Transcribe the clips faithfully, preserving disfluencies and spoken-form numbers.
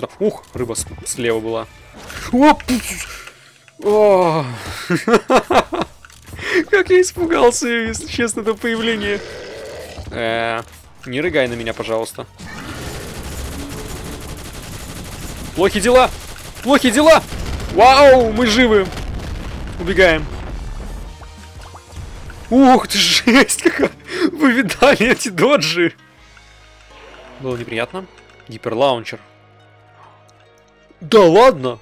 что-то... Ух, рыба слева была. О! Как я испугался, если честно, до появления. Не рыгай на меня, пожалуйста. Плохи дела! Плохи дела! Вау, мы живы! Убегаем. Ух ты, жесть какая! Вы видали эти доджи? Было неприятно. Гиперлаунчер. Да ладно!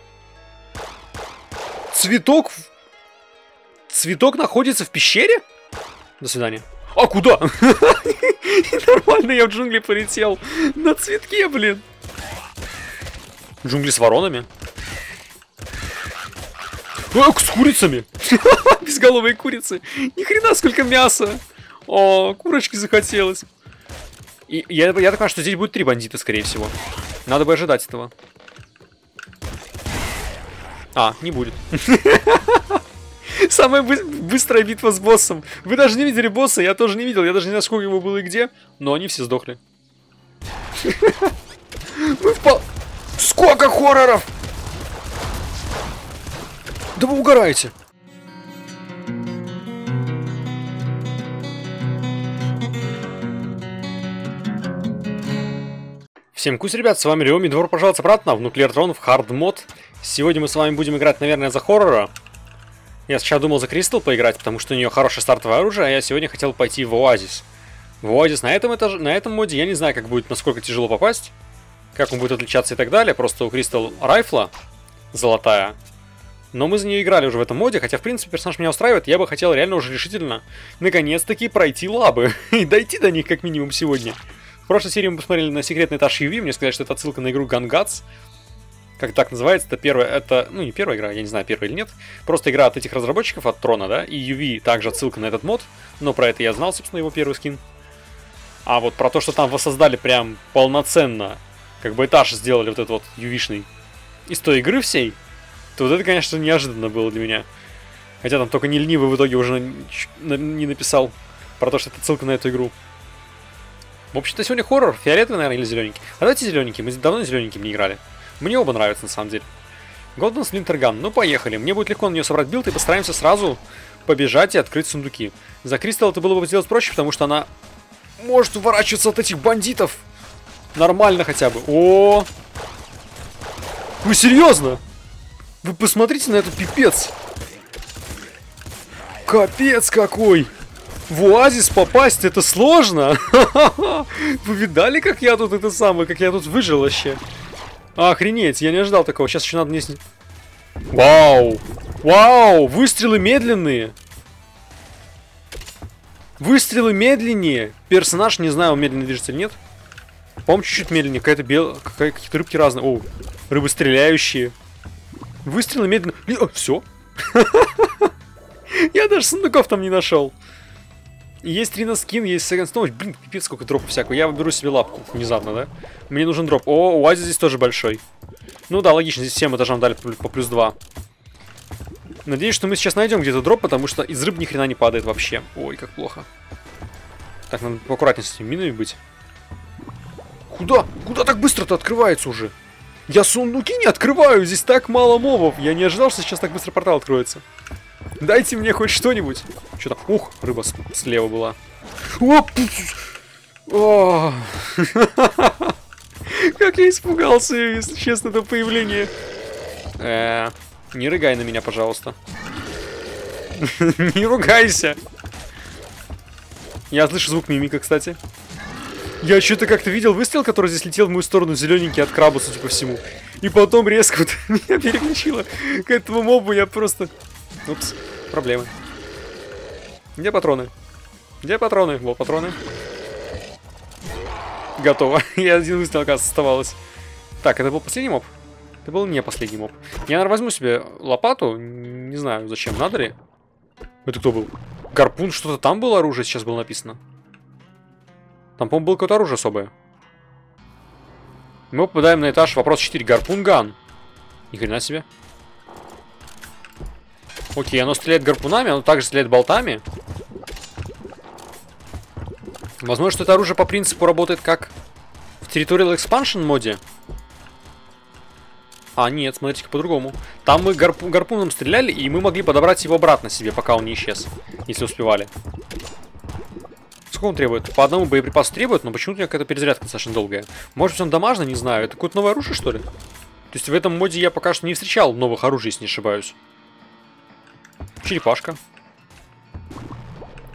Цветок... Цветок находится в пещере? До свидания. А куда? Нормально, я в джунгли полетел. На цветке, блин. Джунгли с воронами? Эх, с курицами. Безголовые курицы. Ни хрена, сколько мяса. О, курочки захотелось. И я, я так понимаю, что здесь будет три бандита, скорее всего. Надо бы ожидать этого. А, не будет. Самая бы быстрая битва с боссом. Вы даже не видели босса, я тоже не видел. Я даже не знаю, сколько его было и где. Но они все сдохли. Мы впал... Сколько хорроров! Да вы угораете! Всем кусь, ребят, с вами Риом и добро пожаловать обратно в Nuclear Throne в Hard Mod. Сегодня мы с вами будем играть, наверное, за хоррора. Я сначала думал за Crystal поиграть, потому что у нее хорошее стартовое оружие, а я сегодня хотел пойти в Oasis. В Oasis на этом этаже, на этом моде я не знаю, как будет, насколько тяжело попасть, как он будет отличаться и так далее. Просто у Crystal райфла золотая. Но мы за нее играли уже в этом моде, хотя, в принципе, персонаж меня устраивает. Я бы хотел реально уже решительно, наконец-таки, пройти лабы и дойти до них как минимум сегодня. В прошлой серии мы посмотрели на секретный этаж ю ви, мне сказали, что это отсылка на игру Gun Guts. Как так называется, это первая, это, ну не первая игра, я не знаю, первая или нет. Просто игра от этих разработчиков, от Трона, да, и ю ви также отсылка на этот мод, но про это я знал, собственно, его первый скин. А вот про то, что там воссоздали прям полноценно, как бы этаж сделали вот этот вот ю ви-шный из той игры всей, то вот это, конечно, неожиданно было для меня. Хотя там только не ленивый в итоге уже не написал про то, что это отсылка на эту игру. В общем-то, сегодня хоррор. Фиолетовый, наверное, или зелененький. А давайте зелененький. Мы давно зелененьким не играли. Мне оба нравятся, на самом деле. Golden Splintergun. Ну, поехали. Мне будет легко на нее собрать билд, и постараемся сразу побежать и открыть сундуки. За Crystal это было бы сделать проще, потому что она может уворачиваться от этих бандитов. Нормально хотя бы. О, вы серьезно? Вы посмотрите на этот пипец. Капец какой! В Оазис попасть это сложно. Вы видали, как я тут это самое, как я тут выжил вообще? Охренеть, я не ожидал такого. Сейчас еще надо мне снять. Вау! Вау! Выстрелы медленные! Выстрелы медленнее! Персонаж, не знаю, он медленно движется или нет. По-моему, чуть-чуть медленнее. Какая-то бел... Какая... Какие-то рыбки разные. О, рыбы стреляющие. Выстрелы медленно... О, все. Я даже сундуков там не нашел. Есть Рина скин, есть Second Snow. Блин, пипец, сколько дропов всякого. Я выберу себе лапку внезапно, да? Мне нужен дроп. О, Оазис здесь тоже большой. Ну да, логично, здесь всем этажам дали по плюс два. Надеюсь, что мы сейчас найдем где-то дроп, потому что из рыб ни хрена не падает вообще. Ой, как плохо. Так, надо поаккуратнее с этими минами быть. Куда? Куда так быстро-то открывается уже? Я сундуки не открываю, здесь так мало мобов. Я не ожидал, что сейчас так быстро портал откроется. Дайте мне хоть что-нибудь. Что-то... Ух, рыба слева была. Оп! О! Как я испугался, если честно, до появления. Э-э, не рыгай на меня, пожалуйста. Не ругайся. Я слышу звук мимика, кстати. Я что-то как-то видел выстрел, который здесь летел в мою сторону, зелененький, от краба, судя по всему. И потом резко вот меня переключило к этому мобу, я просто... Упс, проблемы. Где патроны? Где патроны? Вот патроны. Готово. Я один выстрел, оказывается, оставалось. Так, это был последний моб? Это был не последний моб. Я, наверное, возьму себе лопату. Не знаю, зачем, надо ли. Это кто был? Гарпун, что-то там было оружие, сейчас было написано. Там, по-моему, было какое-то оружие особое. Мы попадаем на этаж, вопрос четыре. Гарпун ган. Ни хрена себе. Окей, оно стреляет гарпунами, оно также стреляет болтами. Возможно, что это оружие по принципу работает как в Territorial Expansion моде. А, нет, смотрите-ка по-другому. Там мы гарпу гарпуном стреляли, и мы могли подобрать его обратно себе, пока он не исчез. Если успевали. Сколько он требует? По одному боеприпасу требует, но почему-то у меня какая-то перезарядка достаточно долгая. Может быть, он дамажный, не знаю. Это какое-то новое оружие, что ли? То есть в этом моде я пока что не встречал новых оружий, если не ошибаюсь. Черепашка.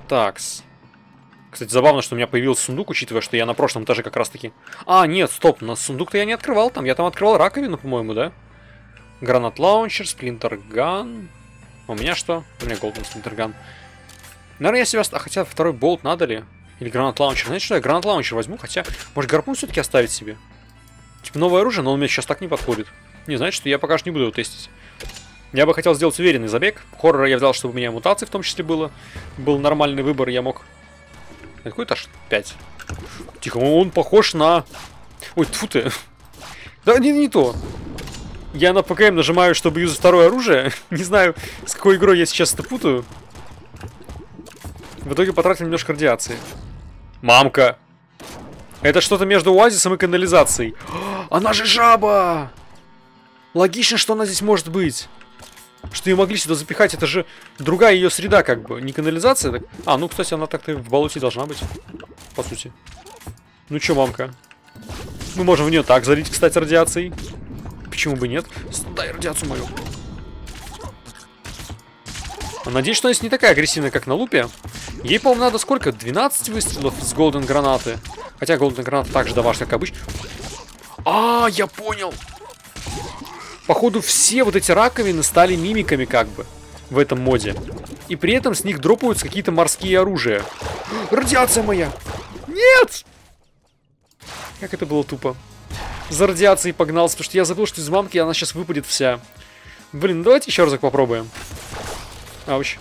Такс. Кстати, забавно, что у меня появился сундук, учитывая, что я на прошлом этаже как раз-таки... А, нет, стоп, на сундук-то я не открывал там. Я там открывал раковину, по-моему, да? Гранат-лаунчер, сплинтерган. У меня что? У меня Golden Splintergun. Наверное, я себя... А хотя второй болт надо ли? Или гранат-лаунчер. Знаете что, я гранат-лаунчер возьму, хотя... Может, гарпун все-таки оставить себе? Типа новое оружие, но он мне сейчас так не подходит. Не, знаете что, я пока что не буду его тестить. Я бы хотел сделать уверенный забег. Хоррора я взял, чтобы у меня мутации в том числе было. Был нормальный выбор, я мог... Какой этаж? пять. Тихо, он похож на... Ой, тьфу ты. Да, не, не то. Я на ПКМ нажимаю, чтобы юзать второе оружие. Не знаю, с какой игрой я сейчас это путаю. В итоге потратил немножко радиации. Мамка. Это что-то между оазисом и канализацией. Она же жаба! Логично, что она здесь может быть. Что ее могли сюда запихать, это же другая ее среда, как бы. Не канализация, так... А, ну, кстати, она так-то в болоте должна быть. По сути. Ну чё, мамка? Мы можем в нее так залить, кстати, радиацией. Почему бы нет? Дай радиацию мою. Надеюсь, что она здесь не такая агрессивная, как на лупе. Ей, по-моему, надо сколько? двенадцать выстрелов с Golden гранаты. Хотя Golden граната также домашняя, как обычно. А, я понял! Походу, все вот эти раковины стали мимиками, как бы, в этом моде. И при этом с них дропаются какие-то морские оружия. Радиация моя! Нет! Как это было тупо. За радиацией погнался, потому что я забыл, что из мамки она сейчас выпадет вся. Блин, ну давайте еще разок попробуем. Ауч.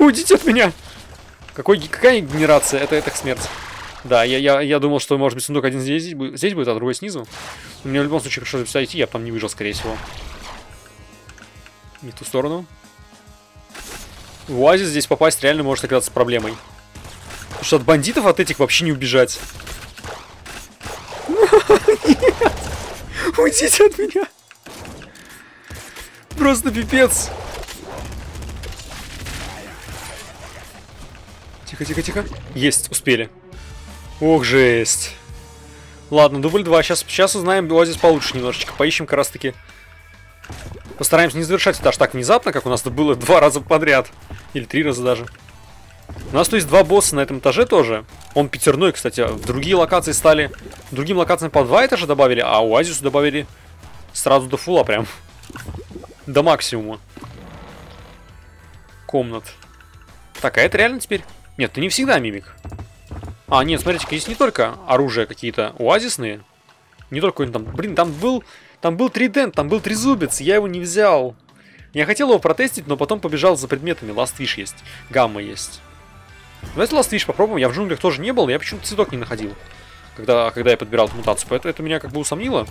Уйдите от меня! Какой, какая генерация? Это, это смерть. Да, я, я, я думал, что, может быть, сундук один здесь, здесь будет, а другой снизу. Но мне в любом случае пришлось сюда идти, я бы там не выжил, скорее всего. Не в ту сторону. В оазис здесь попасть реально может оказаться проблемой. Потому что от бандитов от этих вообще не убежать. Нет! Уйдите от меня! Просто пипец! Тихо, тихо, тихо. Есть, успели. Ох, жесть. Ладно, дубль два. Сейчас, сейчас узнаем оазис получше немножечко. Поищем как раз таки. Постараемся не завершать этаж так внезапно, как у нас-то было два раза подряд. Или три раза даже. У нас, то есть, два босса на этом этаже тоже. Он пятерной, кстати. В другие локации стали... Другим локациям по два этажа добавили, а оазису добавили сразу до фула прям. До максимума. Комнат. Так, а это реально теперь? Нет, ты не всегда мимик. А, нет, смотрите-ка, здесь не только оружия какие-то оазисные. Не только там... Блин, там был... Там был тридент, там был трезубец, я его не взял. Я хотел его протестить, но потом побежал за предметами. Lastwhip есть, гамма есть. Давайте Lastwhip попробуем. Я в джунглях тоже не был, я почему-то цветок не находил. Когда, когда я подбирал эту мутацию. Поэтому это меня как бы усомнило.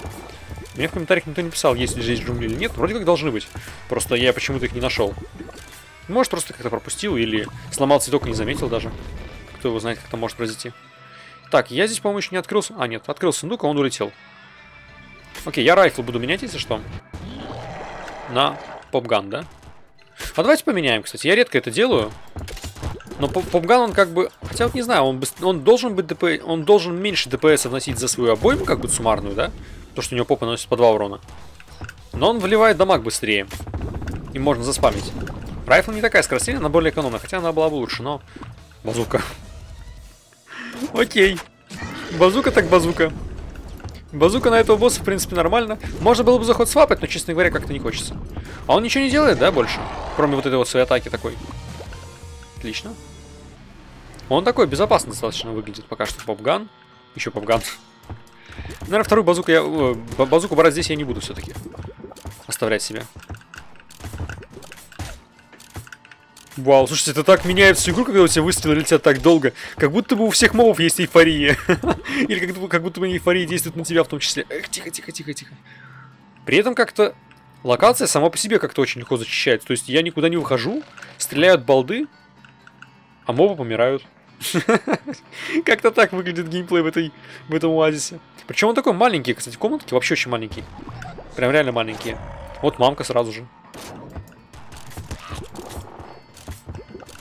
Мне в комментариях никто не писал, есть ли здесь джунгли или нет. Вроде как должны быть. Просто я почему-то их не нашел. Может, просто как-то пропустил или сломал цветок и не заметил даже. Кто его знает, как это может произойти. Так, я здесь, по-моему, еще не открылся. А, нет, открыл сундук, а он улетел. Окей, я райфл буду менять, если что. На попган, да? А давайте поменяем, кстати. Я редко это делаю. Но попган, он как бы... Хотя вот не знаю, он, быстр... он должен быть ДП... Он должен меньше ДПС вносить за свою обойму, как бы суммарную, да? То, что у него попа наносит по два урона. Но он вливает дамаг быстрее. И можно заспамить. Райфл не такая скоростельная, она более экономная. Хотя она была бы лучше, но... Базука. Окей. Базука так базука. Базука на этого босса, в принципе, нормально. Можно было бы заход свапать, но, честно говоря, как-то не хочется. А он ничего не делает, да, больше? Кроме вот этой вот своей атаки такой. Отлично. Он такой безопасно достаточно выглядит пока что. Попган. Еще попган. Наверное, вторую базуку я... Базуку брать здесь я не буду все-таки. Оставлять себе. Вау, слушайте, это так меняет всю игру, когда у тебя выстрелы летят так долго. Как будто бы у всех мобов есть эйфория. Или как будто, как будто бы эйфория действует на тебя в том числе. Эх, тихо, тихо, тихо, тихо. При этом как-то локация сама по себе как-то очень легко зачищается. То есть я никуда не ухожу, стреляют балды, а мобы помирают. Как-то так выглядит геймплей в, этой, в этом оазисе. Причем он такой маленький, кстати, комнатки вообще очень маленький. Прям реально маленькие. Вот мамка сразу же.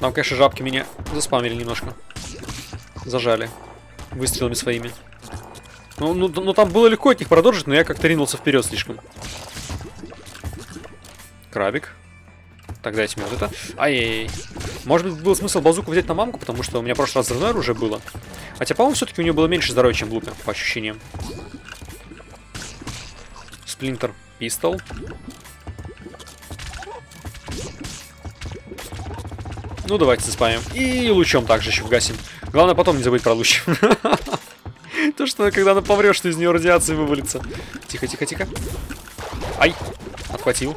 Нам, конечно, жабки меня заспамили немножко. Зажали. Выстрелами своими. Ну, ну, ну там было легко от них продолжить, но я как-то ринулся вперед слишком. Крабик. Так, дайте мне вот это. Ай-яй-яй. Может быть, был смысл базуку взять на мамку, потому что у меня в прошлый раз взрывное оружие было. Хотя, по-моему, все-таки у нее было меньше здоровья, чем в Лупе, по ощущениям. Сплинтер пистол. Ну, давайте заспамим. И лучом также еще гасим. Главное, потом не забыть про луч. То, что когда она помрешь, что из нее радиация вывалится. Тихо, тихо, тихо. Ай! Отхватил.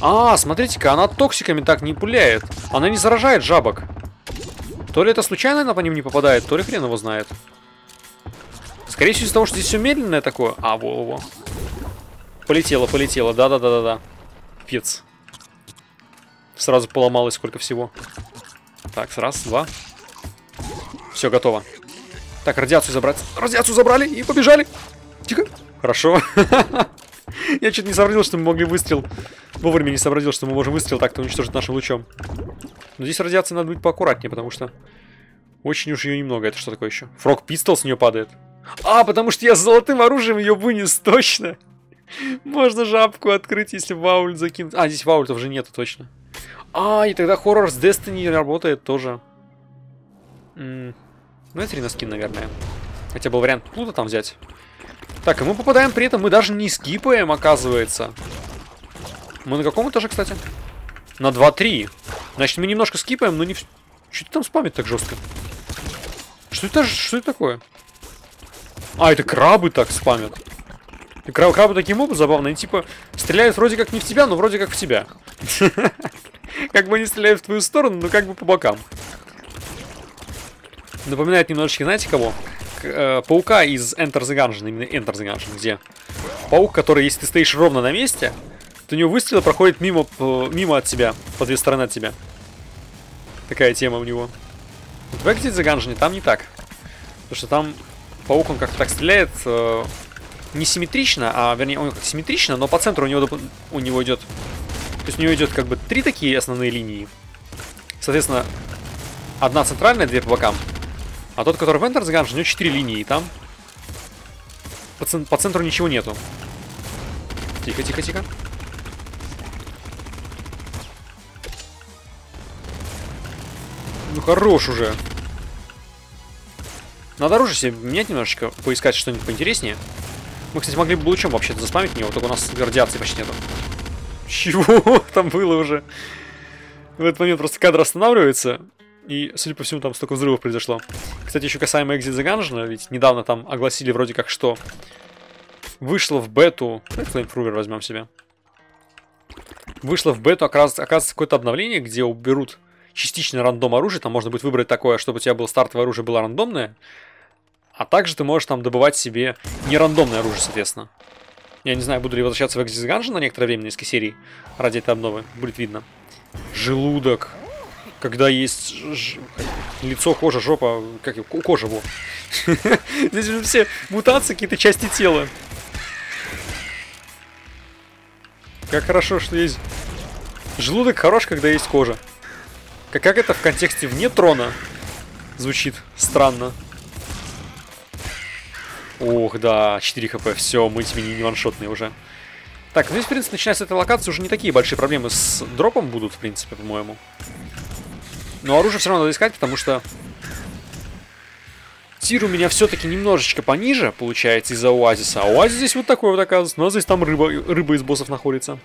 А, смотрите-ка, она токсиками так не пуляет. Она не заражает жабок. То ли это случайно она по ним не попадает, то ли хрен его знает. Скорее всего, из-за того, что здесь все медленное такое. А, во-во-во. Полетело, полетело. Да-да-да-да-да. Пец. Сразу поломалось сколько всего. Так, раз, два. Все, готово. Так, радиацию забрать. Радиацию забрали и побежали. Тихо. Хорошо. Я что-то не сообразил, что мы могли выстрел. Вовремя не сообразил, что мы можем выстрел так-то уничтожить нашим лучом. Но здесь радиация надо быть поаккуратнее, потому что очень уж ее немного. Это что такое еще? Фрог пистол с нее падает. А, потому что я с золотым оружием ее вынес, точно. Можно жабку открыть, если вауль закинуть. А, здесь ваультов же нету, точно. А, и тогда хоррор с Destiny работает тоже. М-м, ну, это реноскин, наверное. Хотя был вариант плута там взять. Так, и мы попадаем при этом, мы даже не скипаем, оказывается. Мы на каком этаже, кстати? На два-три. Значит, мы немножко скипаем, но не... Что-то там спамит так жестко. Что это, что это такое? А, это крабы так спамят. И краб, крабы такие мобы забавные, они типа стреляют вроде как не в тебя, но вроде как в тебя. Как бы они стреляют в твою сторону, но как бы по бокам. Напоминает немножечко, знаете кого? Паука из Enter the Gungeon, именно Enter the Gungeon, где паук, который, если ты стоишь ровно на месте, то у него выстрелы проходят мимо, мимо от тебя, по две стороны от тебя. Такая тема у него. Вот в Exit the Gungeon там не так. Потому что там паук, он как-то так стреляет э, не симметрично, а вернее, он как-то симметрично, но по центру у него, у него идет... То есть у него идет как бы три такие основные линии. Соответственно, одна центральная, две по бокам. А тот, который в Enter the Gungeon, у него четыре линии, и там по, цен по центру ничего нету. Тихо, тихо, тихо. Ну хорош уже. Надо оружие себе менять немножечко, поискать что-нибудь поинтереснее. Мы, кстати, могли бы лучом вообще-то заспамить него, только у нас радиации почти нету. Чего там было уже? В этот момент просто кадр останавливается. И, судя по всему, там столько взрывов произошло. Кстати, еще касаемо Exit the Gungeon, ведь недавно там огласили вроде как что. Вышло в бету... Флеймфругер возьмем себе. Вышло в бету, оказывается, какое-то обновление, где уберут частично рандом оружие. Там можно будет выбрать такое, чтобы у тебя было стартовое оружие, было рандомное. А также ты можешь там добывать себе нерандомное оружие, соответственно. Я не знаю, буду ли возвращаться в Exit the Gungeon на некоторое время на низкой серии ради этой обновы. Будет видно. Желудок. Когда есть ж... лицо, кожа, жопа, как его, кожа, во. Здесь же все мутации, какие-то части тела. Как хорошо, что есть... Желудок хорош, когда есть кожа. Как, как это в контексте вне трона звучит странно. Ох, да, четыре хэ пэ, все, мы теперь не ваншотные уже. Так, ну здесь, в принципе, начиная с этой локации уже не такие большие проблемы с дропом будут, в принципе, по-моему. Но оружие все равно надо искать, потому что тир у меня все-таки немножечко пониже, получается, из-за оазиса. А оазис здесь вот такой вот, оказывается. Но здесь там рыба, рыба из боссов находится.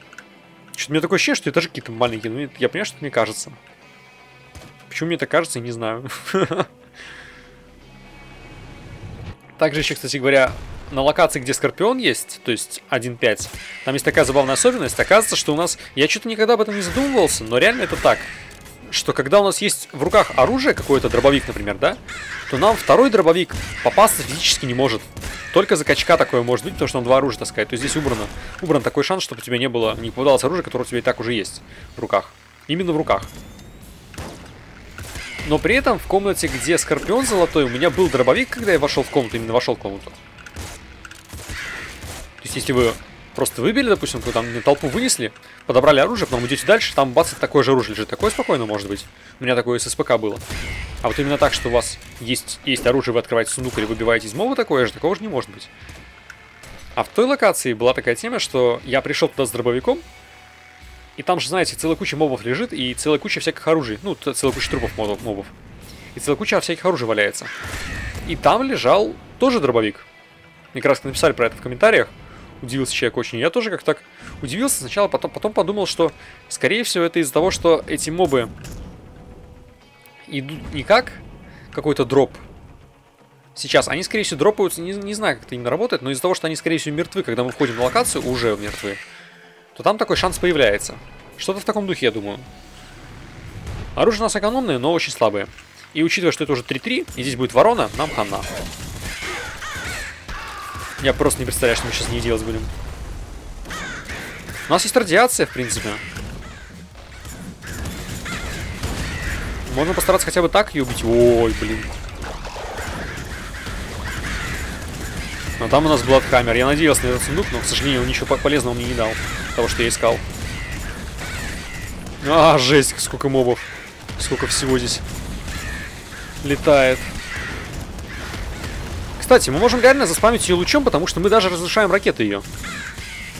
Что-то у меня такое ощущение, что этажи какие-то маленькие. Ну, я понимаю, что мне кажется. Почему мне это кажется, я не знаю. Также еще, кстати говоря, на локации, где Скорпион есть, то есть один пять, там есть такая забавная особенность. Оказывается, что у нас... Я что-то никогда об этом не задумывался, но реально это так. Что когда у нас есть в руках оружие, какой-то дробовик, например, да, то нам второй дробовик попасться физически не может. Только закачка такое может быть, потому что он два оружия таскает. То есть здесь убрано, убран такой шанс, чтобы у тебя не было, не попадалось оружие, которое у тебя и так уже есть в руках. Именно в руках. Но при этом в комнате, где Скорпион золотой, у меня был дробовик, когда я вошел в комнату, именно вошел в комнату. есть, если вы просто выбили, допустим, вы там толпу вынесли, подобрали оружие, потом идете дальше, там бацать такое же оружие лежит. Такое спокойно может быть. У меня такое с СПК было. А вот именно так, что у вас есть, есть оружие, вы открываете сундук или выбиваете из моба такое же, такого же не может быть. А в той локации была такая тема, что я пришел туда с дробовиком, и там же, знаете, целая куча мобов лежит, и целая куча всяких оружий. Ну, целая куча трупов мобов. И целая куча всяких оружий валяется. И там лежал тоже дробовик. Мне как раз написали про это в комментариях. Удивился человек очень. Я тоже как-то так удивился сначала, потом, потом подумал, что, скорее всего, это из-за того, что эти мобы идут не как какой-то дроп. Сейчас они, скорее всего, дропаются. Не, не знаю, как это именно работает, но из-за того, что они, скорее всего, мертвы, когда мы входим на локацию, уже мертвы, то там такой шанс появляется. Что-то в таком духе, я думаю. Оружие у нас экономное, но очень слабое. И учитывая, что это уже три-три, и здесь будет ворона, нам хана. Я просто не представляю, что мы сейчас не делать будем. У нас есть радиация, в принципе. Можно постараться хотя бы так ее убить. Ой, блин. Но там у нас бладхаммер. Я надеялся на этот сундук, но, к сожалению, он ничего полезного мне не дал. Того, что я искал. А, жесть, сколько мобов. Сколько всего здесь летает. Кстати, мы можем реально заспамить ее лучом, потому что мы даже разрушаем ракеты ее.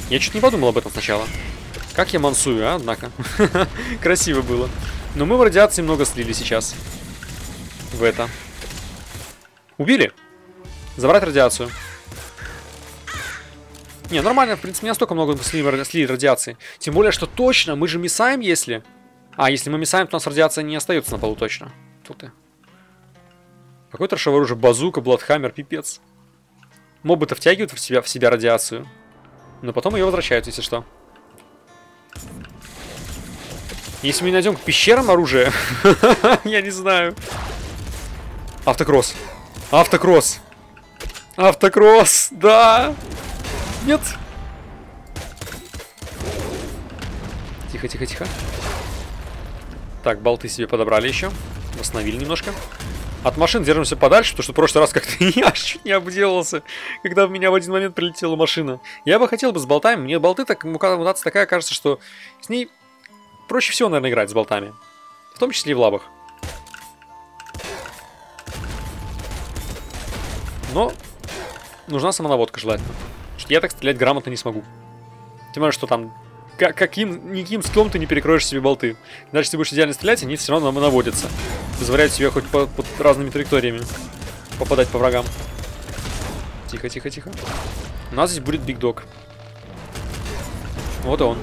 Я чуть не подумал об этом сначала. Как я мансую, а, однако. Красиво было. Но мы в радиации много слили сейчас. В это. Убили? Забрать радиацию. Не, нормально, в принципе, не настолько много слили, слили радиации. Тем более, что точно, мы же миссаем, если... А, если мы миссаем, то у нас радиация не остается на полу точно. Тут и... Какое трешовое оружие, базука, бладхаммер, пипец. Мобы-то втягивают в себя, в себя радиацию. Но потом ее возвращают, если что. Если мы не найдем к пещерам оружие, я не знаю. Автокросс. Автокросс. Автокросс, да. Нет. Тихо, тихо, тихо. Так, болты себе подобрали еще. Восстановили немножко. От машин держимся подальше, потому что в прошлый раз как-то я чуть не обделался, когда в меня в один момент прилетела машина. Я бы хотел бы с болтами, мне болты так, мутация такая, кажется, что с ней проще всего, наверное, играть с болтами. В том числе и в лабах. Но нужна самонаводка желательно. Потому что я так стрелять грамотно не смогу. Тем более, что там каким, никаким скиллом ты не перекроешь себе болты. Даже если ты будешь идеально стрелять, они все равно наводятся. Позволяют себе хоть по, под разными траекториями попадать по врагам. Тихо, тихо, тихо. У нас здесь будет Биг Дог. Вот и он.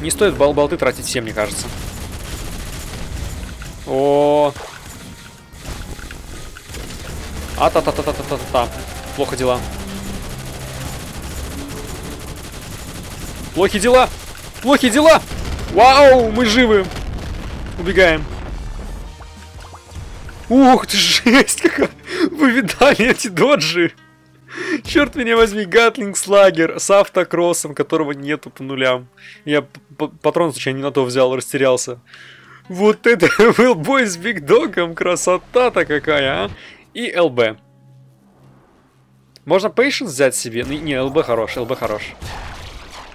Не стоит бол болты тратить всем, мне кажется. О. А-та-та-та-та-та-та-та. Плохо дела. Плохие дела! Плохие дела! Вау, мы живы! Убегаем. Ух ты, жесть какая! Вы видали эти доджи? Черт меня возьми, Gatling Slugger с автокроссом, которого нету по нулям. Я патрон случайно не на то взял, растерялся. Вот это был бой с Биг Догом, красота-то какая, а! И ЛБ. Можно Patience взять себе? Не, ЛБ хорош, ЛБ хорош.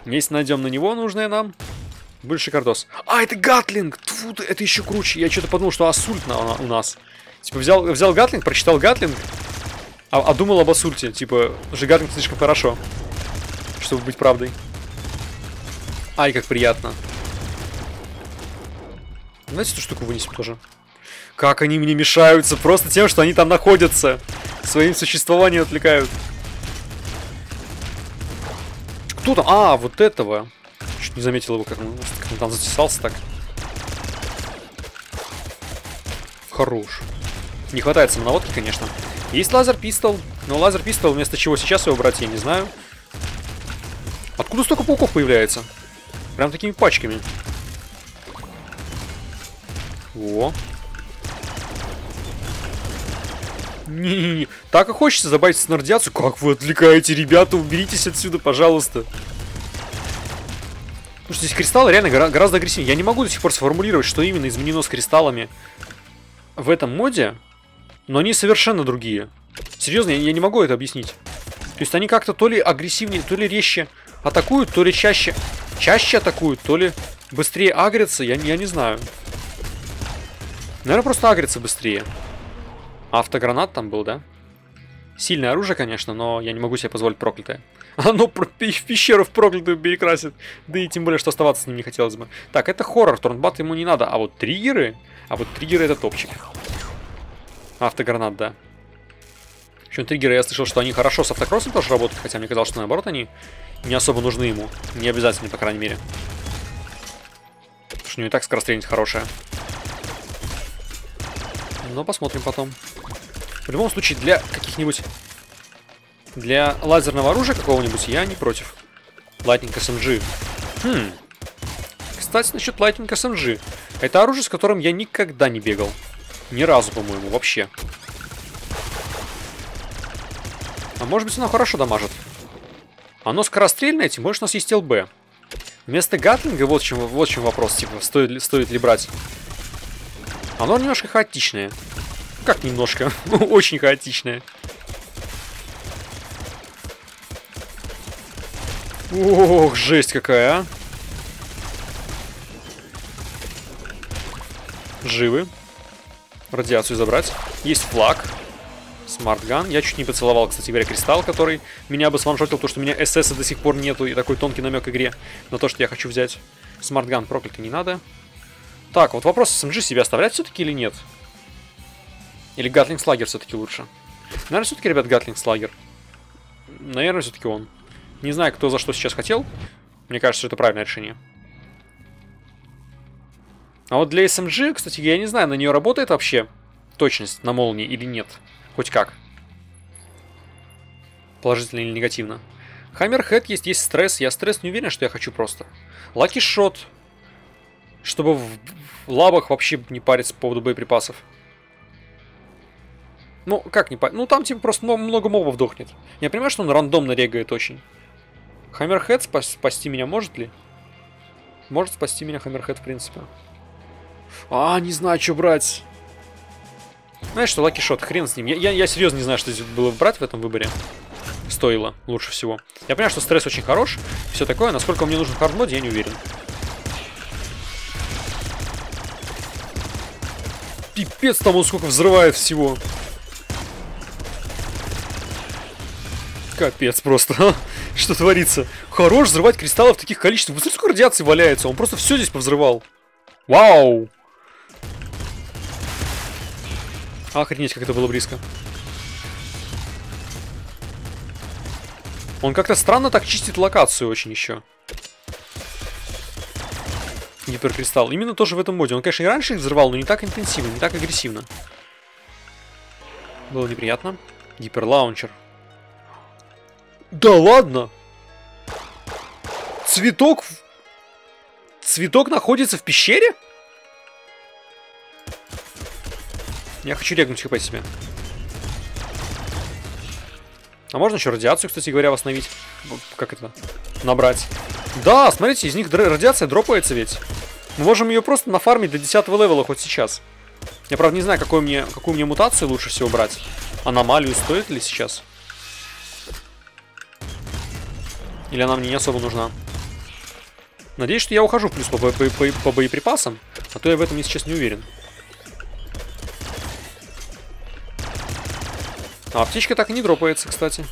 Если найдем на него нужное нам, будет шикардос. А, это Гатлинг! Тьфу, это еще круче. Я что-то подумал, что ассульт на, у нас. Типа взял, взял Гатлинг, прочитал Гатлинг, а, а думал об ассульте. Типа, уже Гатлинг слишком хорошо, чтобы быть правдой. Ай, как приятно. Знаете, эту штуку вынесем тоже. Как они мне мешаются просто тем, что они там находятся. Своим существованием отвлекают. Кто там? А, вот этого. Чуть не заметил его, как он, как он там затесался так. Хорош. Не хватает самонаводки, конечно. Есть лазер пистол, но лазер пистол вместо чего сейчас его брать, я не знаю. Откуда столько пауков появляется? Прям такими пачками. О. Не-не-не. Так и хочется забайтиться на радиацию. Как вы отвлекаете, ребята? Уберитесь отсюда, пожалуйста. Потому что здесь кристаллы реально гора гораздо агрессивнее. Я не могу до сих пор сформулировать, что именно изменено с кристаллами в этом моде. но они совершенно другие. Серьезно, я, я не могу это объяснить. То есть они как-то то ли агрессивнее, то ли резче атакуют, то ли чаще, чаще атакуют, то ли быстрее агрятся, я, я не знаю. Наверное, просто агрятся быстрее. Автогранат там был, да? Сильное оружие, конечно, но я не могу себе позволить проклятое. Оно в пещеру в проклятую перекрасит. Да и тем более, что оставаться с ним не хотелось бы. Так, это хоррор, турнбат ему не надо. А вот триггеры... А вот триггеры это топчик. Автогранат, да. Причем триггеры, я слышал, что они хорошо с автокроссом тоже работают. Хотя мне казалось, что наоборот, они не особо нужны ему. Не обязательно, по крайней мере. Потому что у него и так скорострельность хорошая. Но посмотрим потом. В любом случае, для каких-нибудь... Для лазерного оружия какого-нибудь я не против. Lightning эс эм джи. Хм. Кстати, насчет Lightning эс эм джи. Это оружие, с которым я никогда не бегал. Ни разу, по-моему, вообще. А может быть, оно хорошо дамажит. Оно скорострельное, тем более, что у нас есть ЛБ. Вместо Гатлинга, вот в чем, вот в чем вопрос, типа, стоит ли, стоит ли брать. Оно немножко хаотичное. Как немножко? Очень хаотичное. Ох, жесть какая, а. Живы. Радиацию забрать. Есть флаг. Смартган. Я чуть не поцеловал, кстати говоря, Кристалл, который меня бы сваншотил, то, что у меня эс эс до сих пор нету. И такой тонкий намек игре на то, что я хочу взять. Смартган проклятый не надо. Так, вот вопрос, эс эм джи себе оставлять все-таки или нет? Или Гатлинг Слагер все-таки лучше? Наверное, все-таки, ребят, Гатлинг Слагер. Наверное, все-таки он. Не знаю, кто за что сейчас хотел. Мне кажется, что это правильное решение. А вот для эс эм джи, кстати, я не знаю, на нее работает вообще точность на молнии или нет. Хоть как. Положительно или негативно. Hammerhead есть, есть стресс. Я стресс не уверен, что я хочу просто. Lucky Shot. Чтобы в лабах вообще не париться по поводу боеприпасов. Ну, как не париться? Ну, там типа просто много мобов дохнет. Я понимаю, что он рандомно регает очень. Hammerhead спас спасти меня может ли? Может спасти меня Hammerhead, в принципе. А, не знаю, что брать. Знаешь что, Lucky Shot, хрен с ним. Я, я, я серьезно не знаю, что здесь было брать в этом выборе. Стоило лучше всего. Я понимаю, что стресс очень хорош. Все такое. Насколько мне нужен в хардмоде, я не уверен. Пипец там он сколько взрывает всего. Капец просто. Что творится? Хорош взрывать кристаллов в таких количествах. Вы сколько радиации валяется? Он просто все здесь повзрывал. Вау! Охренеть, как это было близко. Он как-то странно так чистит локацию очень еще. Гиперкристалл. Именно тоже в этом моде. Он, конечно, и раньше их взрывал, но не так интенсивно, не так агрессивно. Было неприятно. Гиперлаунчер. Да ладно! Цветок... Цветок находится в пещере? Я хочу регнуть хп себе. А можно еще радиацию, кстати говоря, восстановить? Как это? Набрать. Да, смотрите, из них радиация дропается ведь. Мы можем ее просто нафармить до десятого левела хоть сейчас. Я, правда, не знаю, какую мне, какую мне мутацию лучше всего брать. Аномалию стоит ли сейчас? Или она мне не особо нужна? Надеюсь, что я ухожу в плюс по, бо по, по, по боеприпасам. А то я в этом, если честно, не уверен. А аптечка так и не дропается, кстати.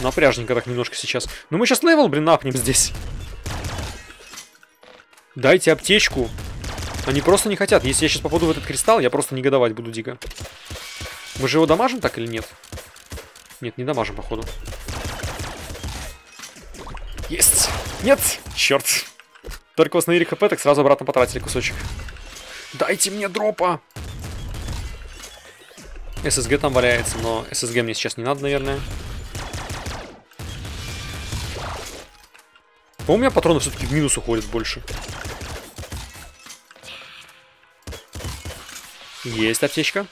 Напряжненько так немножко сейчас. Ну мы сейчас левел, блин, напнем здесь. Дайте аптечку. Они просто не хотят. Если я сейчас попаду в этот кристалл, я просто негодовать буду дико. Мы же его дамажим так или нет? Нет, не дамажим, походу. Есть! Нет! Черт! Только восстановили хп, так сразу обратно потратили кусочек. Дайте мне дропа! эс эс джи там валяется, но эс эс джи мне сейчас не надо, наверное. Но у меня патроны все-таки в минус уходят больше. Есть аптечка.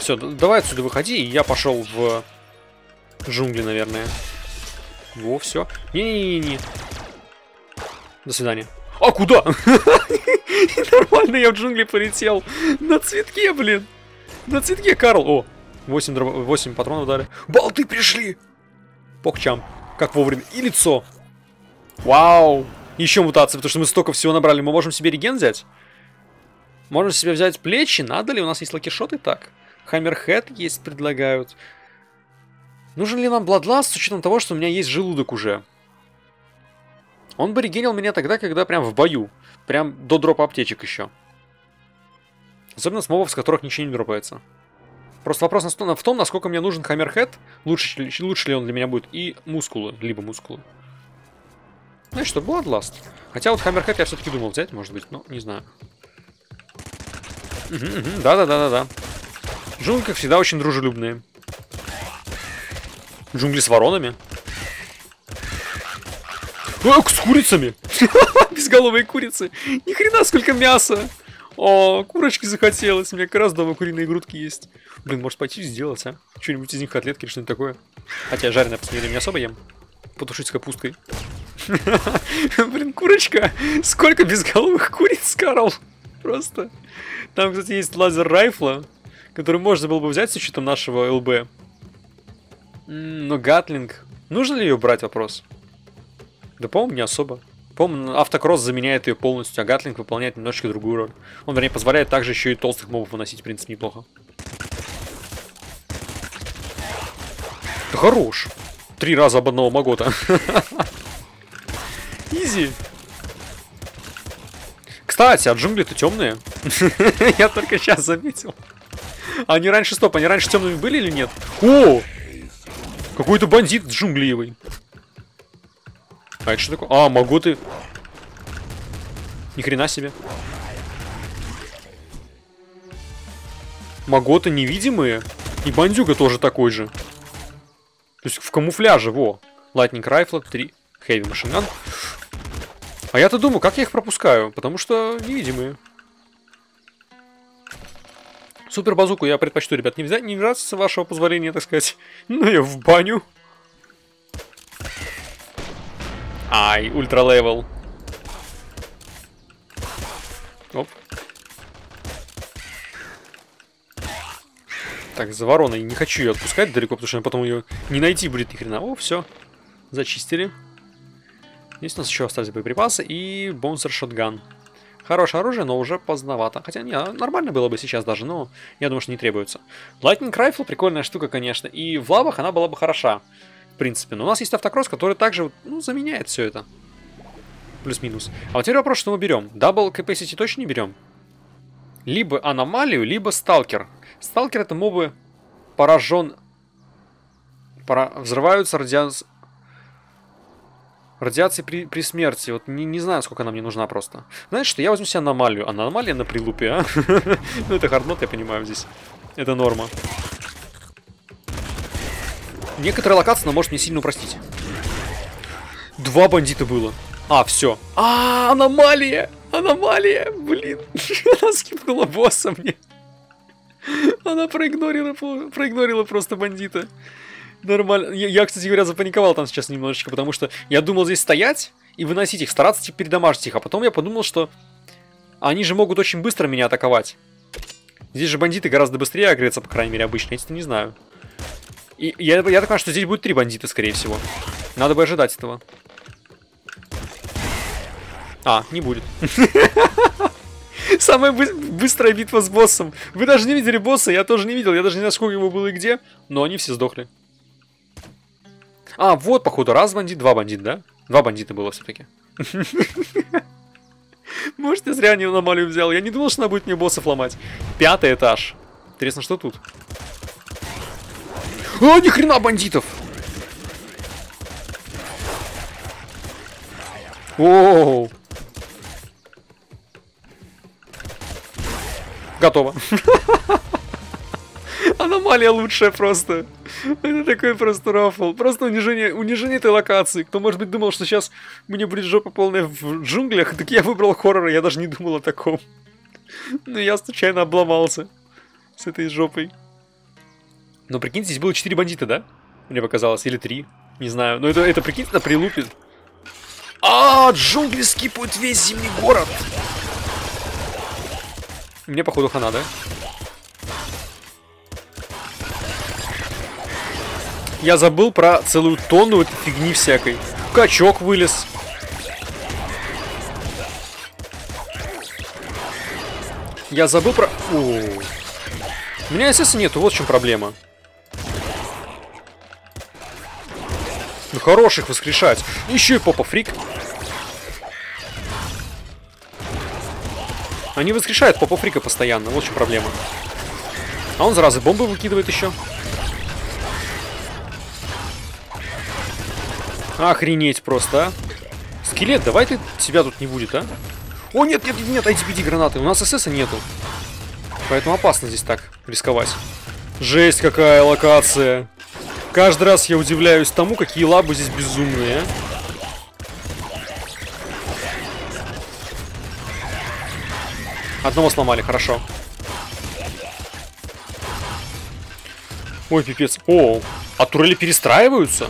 Все, давай отсюда выходи, и я пошел в джунгли, наверное. Во, все. Не-не-не-не. До свидания. А куда? Нормально, я в джунгли полетел. На цветке, блин. На цветке, Карл. О, восемь патронов дали. Болты пришли. Покчам. Как вовремя. И лицо. Вау. Еще мутация, потому что мы столько всего набрали. Мы можем себе реген взять. Можем себе взять плечи. Надо ли? У нас есть лакишоты, так. Хаммерхед есть, предлагают. Нужен ли нам бладласт, с учетом того, что у меня есть желудок уже? Он бы регенил меня тогда, когда прям в бою. Прям до дропа аптечек еще. Особенно с мобов, с которых ничего не дропается. Просто вопрос в том, насколько мне нужен хаммерхед. Лучше, лучше ли он для меня будет. И мускулы, либо мускулы. Знаешь что, бладласт. Хотя вот хаммерхед я все-таки думал взять, может быть. Но не знаю. Да-да-да-да-да. Джунгли, как всегда, очень дружелюбные. Джунгли с воронами. О, с курицами. Безголовые курицы. Ни хрена, сколько мяса. О, курочки захотелось. У меня как раз дома куриные грудки есть. Блин, может пойти сделать, а? Что-нибудь из них котлетки или что-нибудь такое. Хотя жареное, посмотрели, не особо ем. Потушить с капусткой. Блин, курочка. Сколько безголовых куриц, Карл. Просто. Там, кстати, есть лазер райфла, который можно было бы взять с учетом нашего ЛБ. Но Гатлинг... Нужно ли ее брать, вопрос? Да, по-моему, не особо. По-моему, автокросс заменяет ее полностью, а Гатлинг выполняет немножечко другую роль. Он, вернее, позволяет также еще и толстых мобов выносить, в принципе, неплохо. Да хорош! Три раза об одного магота. Изи! Кстати, а джунгли-то темные. Я только сейчас заметил. Они раньше, стоп, они раньше темными были или нет? О! Какой-то бандит джунглиевый. А это что такое? А, маготы. Ни хрена себе. Маготы невидимые. И бандюга тоже такой же. То есть в камуфляже, во. Лайтнинг райфла, три. Хэви машинган. А я-то думаю, как я их пропускаю? Потому что невидимые. Супер базуку я предпочту, ребят, не взять, не взять, с вашего позволения, так сказать. Ну, я в баню. Ай, ультра левел. Оп. Так, за вороной не хочу ее отпускать далеко, потому что потом ее не найти будет ни хрена. О, все. Зачистили. Здесь у нас еще остались боеприпасы и бонсер шотган. Хорошее оружие, но уже поздновато. Хотя, не, нормально было бы сейчас даже, но я думаю, что не требуется. Lightning Rifle прикольная штука, конечно. И в лавах она была бы хороша, в принципе. Но у нас есть автокросс, который также, ну, заменяет все это. Плюс-минус. А вот теперь вопрос, что мы берем. Дабл капасити точно не берем. Либо аномалию, либо сталкер. Сталкер — это мобы поражен... Пора... Взрываются радиа... Радиация при, при смерти. Вот не, не знаю, сколько она мне нужна просто. Знаешь что, я возьму себе аномалию. Аномалия на прилупе, а? Ну это харднот, я понимаю, здесь. Это норма. Некоторая локация, она может мне сильно упростить. Два бандита было. А, все. А, аномалия! Аномалия! Блин, она скипнула босса мне. Она проигнорила, проигнорила просто бандита. Нормально. Я, я, кстати говоря, запаниковал там сейчас немножечко, потому что я думал здесь стоять и выносить их, стараться типа передамажить их. А потом я подумал, что они же могут очень быстро меня атаковать. Здесь же бандиты гораздо быстрее агрятся, по крайней мере, обычно. Я это не знаю. И я, я так понимаю, что здесь будет три бандита, скорее всего. Надо бы ожидать этого. А, не будет. Самая бы быстрая битва с боссом. Вы даже не видели босса, я тоже не видел. Я даже не знаю, сколько его было и где, но они все сдохли. А, вот, походу, раз бандит, два бандит, да? Два бандита было все-таки. Может, я зря не аномалию взял. Я не думал, что она будет мне боссов ломать. Пятый этаж. Интересно, что тут? О, ни хрена бандитов! Оу! Готово. Аномалия лучшая просто. Это такой просто рафл. Просто унижение, унижение этой локации. Кто, может быть, думал, что сейчас мне будет жопа полная в джунглях, так я выбрал хоррор, я даже не думал о таком. Но я случайно обломался с этой жопой. Но прикиньте, здесь было четыре бандита, да? Мне показалось, или три. Не знаю. Но это, это прикиньте, на прилупе. А А, джунгли скипают весь зимний город. Мне, походу, хана, да? Я забыл про целую тонну этой фигни всякой. Качок вылез. Я забыл про... О-о-о. У меня, естественно, нету. Вот в чем проблема. Ну, хороших воскрешать. Еще и попа-фрик. Они воскрешают попа-фрика постоянно. Вот в чем проблема. А он, зараза, бомбы выкидывает еще. Охренеть просто, а. Скелет, давай ты... Тебя тут не будет, а. О, нет, нет, нет, ай ти пи ди гранаты. У нас эс эс нету. Поэтому опасно здесь так рисковать. Жесть, какая локация. Каждый раз я удивляюсь тому, какие лабы здесь безумные. Одного сломали, хорошо. Ой, пипец. О, а турели перестраиваются?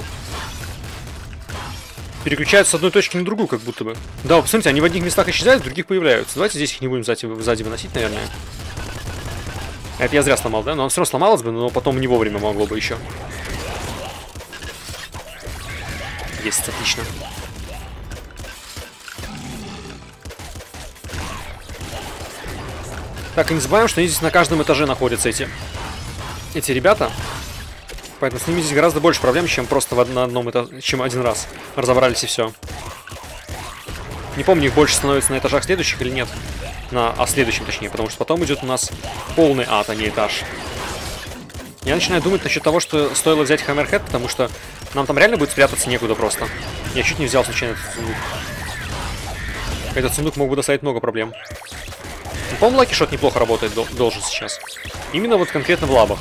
Переключаются с одной точки на другую, как будто бы. Да, вы посмотрите, они в одних местах исчезают, в других появляются. Давайте здесь их не будем сзади, сзади выносить, наверное. Это я зря сломал, да? Но он все равно сломалось бы, но потом не вовремя могло бы еще. Есть, отлично. Так, и не забываем, что они здесь на каждом этаже находятся, эти, эти ребята. Поэтому с ними здесь гораздо больше проблем, чем просто в одном, на одном этаже, чем один раз. Разобрались и все. Не помню, их больше становится на этажах следующих или нет. На, а следующем, точнее, потому что потом идет у нас полный ад, а не этаж. Я начинаю думать насчет того, что стоило взять Hammerhead, потому что нам там реально будет спрятаться некуда просто. Я чуть не взял случайно этот сундук. Этот сундук мог бы доставить много проблем. Ну, по-моему, Lucky Shot неплохо работает, дол должен сейчас. Именно вот конкретно в лабах.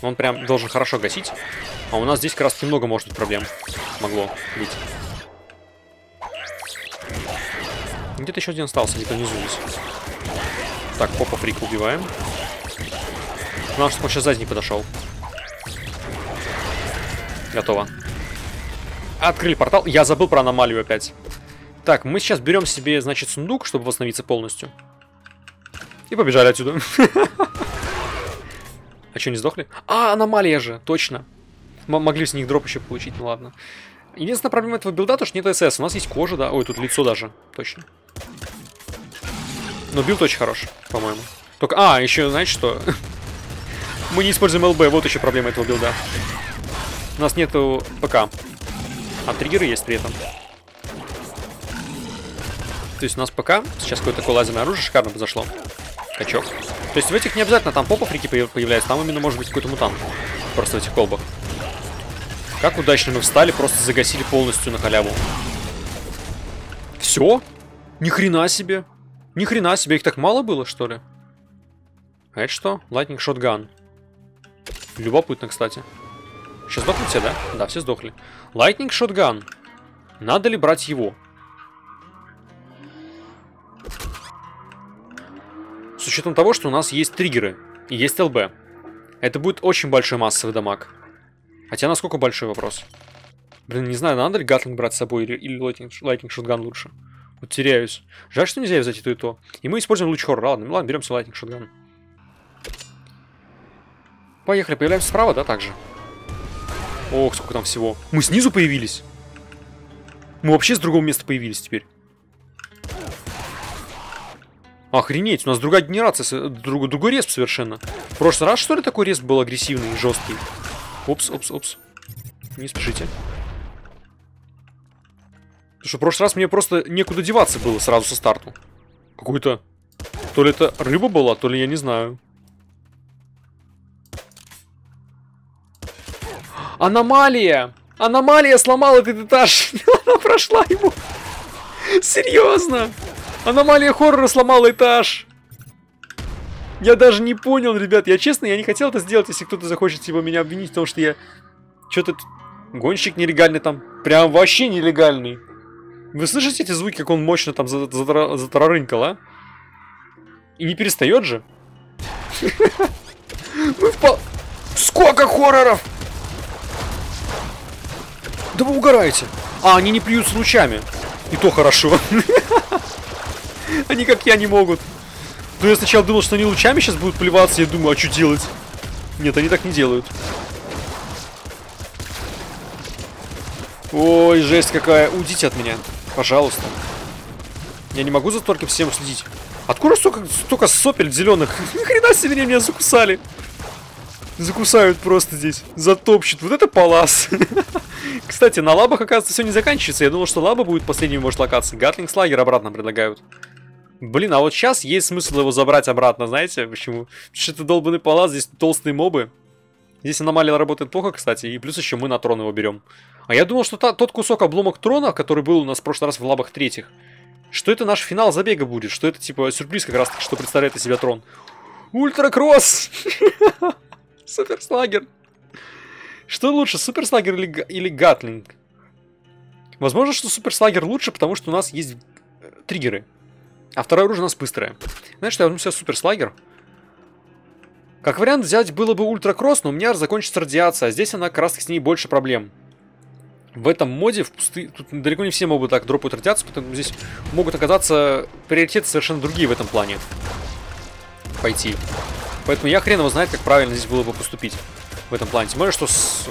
Он прям должен хорошо гасить. А у нас здесь как раз немного может быть проблем. Могло быть. Где-то еще один остался, где-то внизу здесь. Так, попа фрик убиваем. Главное, чтобы он сейчас сзади не подошел. Готово. Открыли портал. Я забыл про аномалию опять. Так, мы сейчас берем себе, значит, сундук, чтобы восстановиться полностью. И побежали отсюда. А что, не сдохли? А, аномалия же, точно. Могли с них дроп еще получить, ну ладно. Единственная проблема этого билда, то что нет эс эс. У нас есть кожа, да. Ой, тут лицо даже, точно. Но билд очень хорош, по-моему. Только, а, еще, знаете что? Мы не используем эл бэ, вот еще проблема этого билда. У нас нету ПК. А триггеры есть при этом. То есть у нас ПК, сейчас какое-то такое лазерное оружие, шикарно бы зашло. Качок. То есть в этих не обязательно там попа-фрики появляются, там именно может быть какой-то мутант. Просто в этих колбах. Как удачно мы встали, просто загасили полностью на халяву. Все? Ни хрена себе. Ни хрена себе, их так мало было, что ли? А это что? Lightning Shotgun. Любопытно, кстати. Сейчас сдохли все, да? Да, все сдохли. Lightning Shotgun. Надо ли брать его? С учетом того, что у нас есть триггеры и есть эл бэ. Это будет очень большой массовый дамаг. Хотя насколько большой вопрос. Блин, не знаю, надо ли Gatling брать с собой или, или Lightning, Lightning Shotgun лучше. Вот теряюсь. Жаль, что нельзя взять и то, и то. И мы используем луч Хоррора. Ладно, ладно, берем Lightning Shotgun. Поехали, появляемся справа, да, также? Ох, сколько там всего. Мы снизу появились. Мы вообще с другого места появились теперь. Охренеть, у нас другая генерация, друг, другой респ совершенно. В прошлый раз, что ли, такой респ был агрессивный и жесткий? Опс, опс, опс. Не спешите. Потому что в прошлый раз мне просто некуда деваться было сразу со старту. Какую-то... То ли это рыба была, то ли я не знаю. Аномалия! Аномалия сломала этот этаж! Она прошла его! Серьезно! Аномалия хоррора сломала этаж! Я даже не понял, ребят. Я честно, я не хотел это сделать, если кто-то захочет его меня обвинить, потому что я... Что-то... Гонщик нелегальный там. Прям вообще нелегальный. Вы слышите эти звуки, как он мощно там затарарынкал, а? И не перестает же? Сколько хорроров! Да вы угораете! А, они не плюются лучами. И то хорошо. Они как я не могут. Но я сначала думал, что они лучами сейчас будут плеваться. Я думаю, а что делать? Нет, они так не делают. Ой, жесть какая. Уйдите от меня, пожалуйста. Я не могу за только всем следить. Откуда столько, столько сопель зеленых? Ни хрена себе, меня закусали. Закусают просто здесь. Затопчут. Вот это палас. Кстати, на лабах, оказывается, все не заканчивается. Я думал, что лаба будет последней, может, локации. Гатлинг Слагер обратно предлагают. Блин, а вот сейчас есть смысл его забрать обратно, знаете? Почему? Потому что это долбанный палас, здесь толстые мобы. Здесь аномалия работает плохо, кстати, и плюс еще мы на трон его берем. А я думал, что та, тот кусок обломок трона, который был у нас в прошлый раз в лабах третьих, что это наш финал забега будет, что это типа сюрприз как раз таки, что представляет из себя трон. Ультракросс! Супер Слагер! Что лучше, Супер Слагер или Гатлинг? Возможно, что Супер Слагер лучше, потому что у нас есть триггеры. А второе оружие у нас быстрое. Знаешь, я возьму себе Супер Слагер. Как вариант взять было бы ультракросс, но у меня закончится радиация, а здесь она как раз с ней больше проблем. В этом моде в пусты... тут далеко не все мобы так дропают радиацию, поэтому здесь могут оказаться приоритеты совершенно другие в этом плане. Пойти. Поэтому я хрен его знает, как правильно здесь было бы поступить в этом плане. Тем более, что с,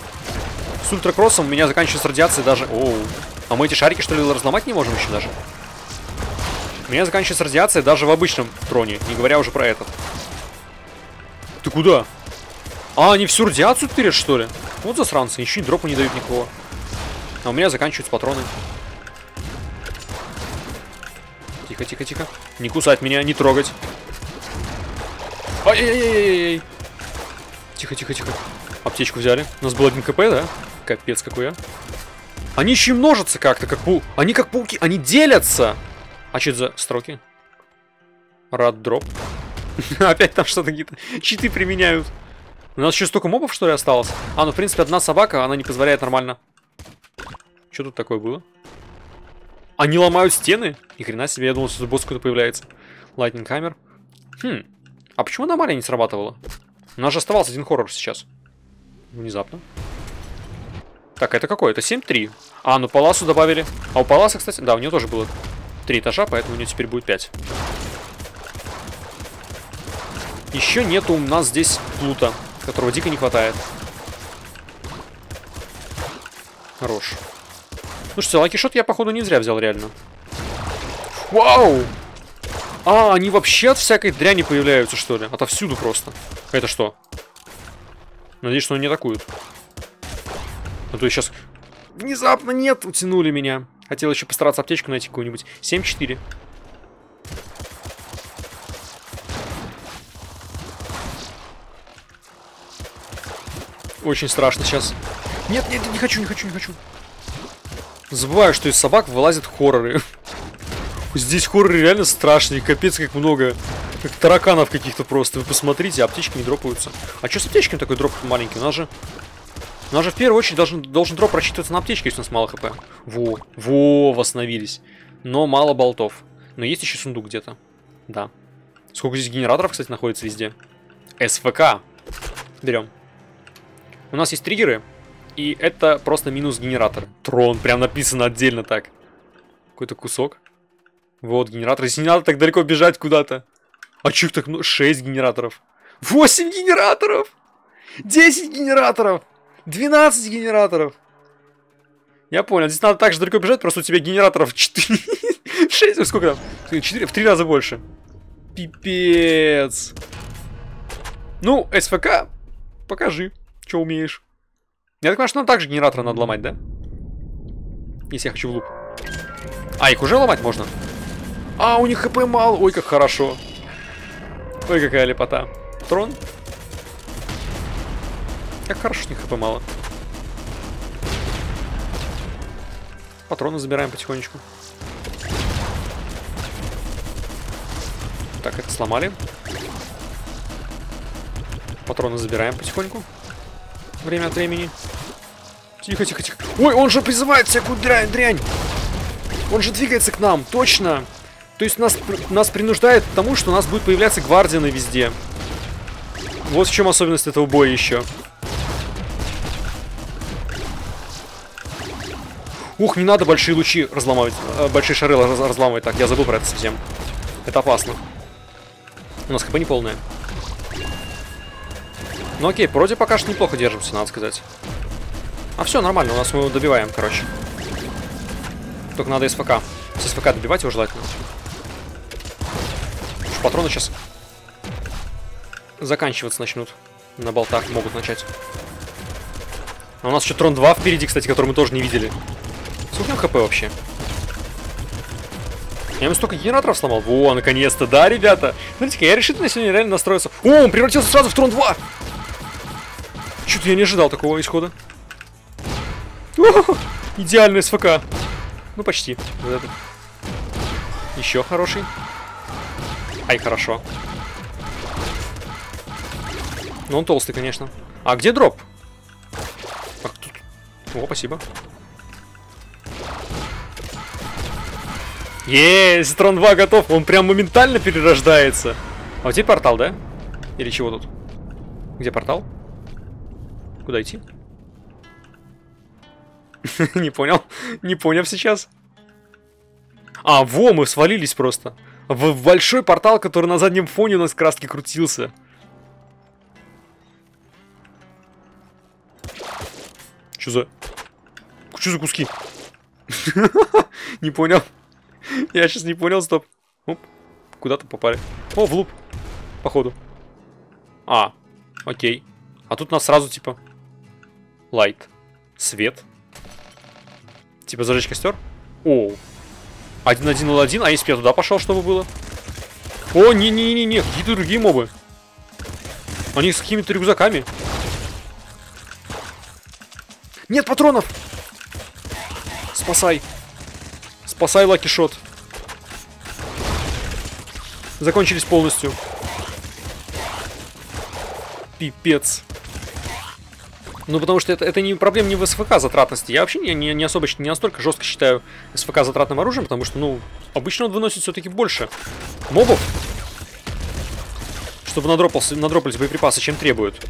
с ультракроссом у меня заканчивается радиация даже... Оу. А мы эти шарики, что ли, разломать не можем еще даже? У меня заканчивается радиация даже в обычном троне, не говоря уже про этот. Ты куда? А, они всю радиацию тырят, что ли? Вот засранцы, еще и дропа не дают никого. А у меня заканчиваются патроны. Тихо, тихо, тихо. Не кусать меня, не трогать. Ай-яй-яй-яй-яй. Тихо, тихо, тихо. Аптечку взяли. У нас был один КП, да? Капец какой, а. Они еще и множатся как-то, как пау... Они как пауки, они делятся. А что это за строки? Рад дроп. Опять там что-то какие-то читы применяют. У нас еще столько мобов, что ли, осталось? А, ну, в принципе, одна собака, она не позволяет нормально. Что тут такое было? Они ломают стены? Ни хрена себе, я думал, что босс какой-то появляется. Lightning Hammer. Хм. А почему аномалия не срабатывала? У нас же оставался один хоррор сейчас. Внезапно. Так, это какой? Это семь три. А, ну, паласу добавили. А у паласа, кстати... Да, у нее тоже было три этажа, поэтому у нее теперь будет пять. Еще нету у нас здесь плута, которого дико не хватает. Хорош. Слушайте, Lucky Shot я, походу, не зря взял, реально. Вау! А, они вообще от всякой дряни появляются, что ли? Отовсюду просто. Это что? Надеюсь, что они не атакуют. А то я сейчас... Внезапно нет, утянули меня. Хотел еще постараться аптечку найти какую-нибудь. семь четыре. Очень страшно сейчас. Нет, нет, не хочу, не хочу, не хочу. Забываю, что из собак вылазят хорроры. Здесь хорроры реально страшные. Капец, как много. Как тараканов каких-то просто. Вы посмотрите, аптечки не дропаются. А что с аптечками такой дроп маленький? У нас же... У нас же в первую очередь должен, должен дроп рассчитываться на аптечке, если у нас мало хп. Во, во, восстановились. Но мало болтов. Но есть еще сундук где-то. Да. Сколько здесь генераторов, кстати, находится везде. эс вэ ка. Берем. У нас есть триггеры, и это просто минус генератор. Трон, прям написано отдельно так. Какой-то кусок. Вот генератор. Здесь не надо так далеко бежать куда-то. А чё их так много? шесть генераторов. восемь генераторов! десять генераторов! двенадцать генераторов! Я понял, здесь надо так же далеко бежать, просто у тебя генераторов четыре... шесть, сколько там? четыре, в три раза больше. Пипец. Ну, эс вэ ка, покажи. Че умеешь? Я так понимаю, что нам также генератора надо ломать, да? Если я хочу в луп. А, их уже ломать можно? А, у них хп мало. Ой, как хорошо. Ой, какая лепота. Трон. Как хорошо, у них хп мало. Патроны забираем потихонечку. Так, это сломали. Патроны забираем потихоньку. Время от времени. Тихо, тихо, тихо. Ой, он же призывает всякую дрянь, дрянь. Он же двигается к нам, точно. То есть нас, нас принуждает к тому, что у нас будет появляться гвардианы везде. Вот в чем особенность этого боя еще. Ух, не надо большие лучи разломать. Большие шары разламывать. Так, я забыл про это совсем. Это опасно. У нас ХП не полное. Ну окей, вроде пока что неплохо держимся, надо сказать. А все, нормально, у нас мы его добиваем, короче. Только надо СВК. С СВК добивать его желательно. Уж патроны сейчас заканчиваться начнут. На болтах могут начать. А у нас еще Трон два впереди, кстати, который мы тоже не видели. Сколько ХП вообще? Я ему столько генераторов сломал. Во, наконец-то, да, ребята? Смотрите-ка, я решительно сегодня реально настроился. О, он превратился сразу в Трон два! Чё-то я не ожидал такого исхода. О, идеальный СВК. Ну, почти. Вот этот. Еще хороший. Ай, хорошо. Но он толстый, конечно. А где дроп? А, тут... О, спасибо. Есть, Трон два готов. Он прям моментально перерождается. А вот теперь портал, да? Или чего тут? Где портал? Куда идти? Не понял. Не понял сейчас. А, во, мы свалились просто. В большой портал, который на заднем фоне у нас краски крутился. Что за... Что за куски? Не понял. Я сейчас не понял, стоп. Куда-то попали. О, в луп. Походу. А, окей. А тут у нас сразу типа... Лайт. Свет. Типа зажечь костер? О, один один ноль один. А если я туда пошел, чтобы было? О, не-не-не-не. Какие-то другие мобы. Они с какими-то рюкзаками. Нет патронов! Спасай. Спасай, Lucky Shot. Закончились полностью. Пипец. Ну, потому что это, это не проблема не в СВК затратности. Я вообще не, не, не особо, не настолько жестко считаю СВК затратным оружием, потому что, ну, обычно он выносит все-таки больше мобов, чтобы надропался, надропались боеприпасы, чем требуют.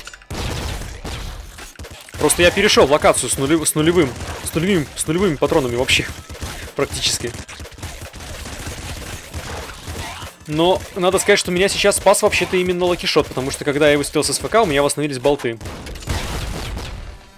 Просто я перешел в локацию с, нулев, с, нулевым, с, нулевым, с нулевыми патронами вообще, практически. Но надо сказать, что меня сейчас спас вообще-то именно Lucky Shot, потому что когда я выстрелил с СВК, у меня восстановились болты.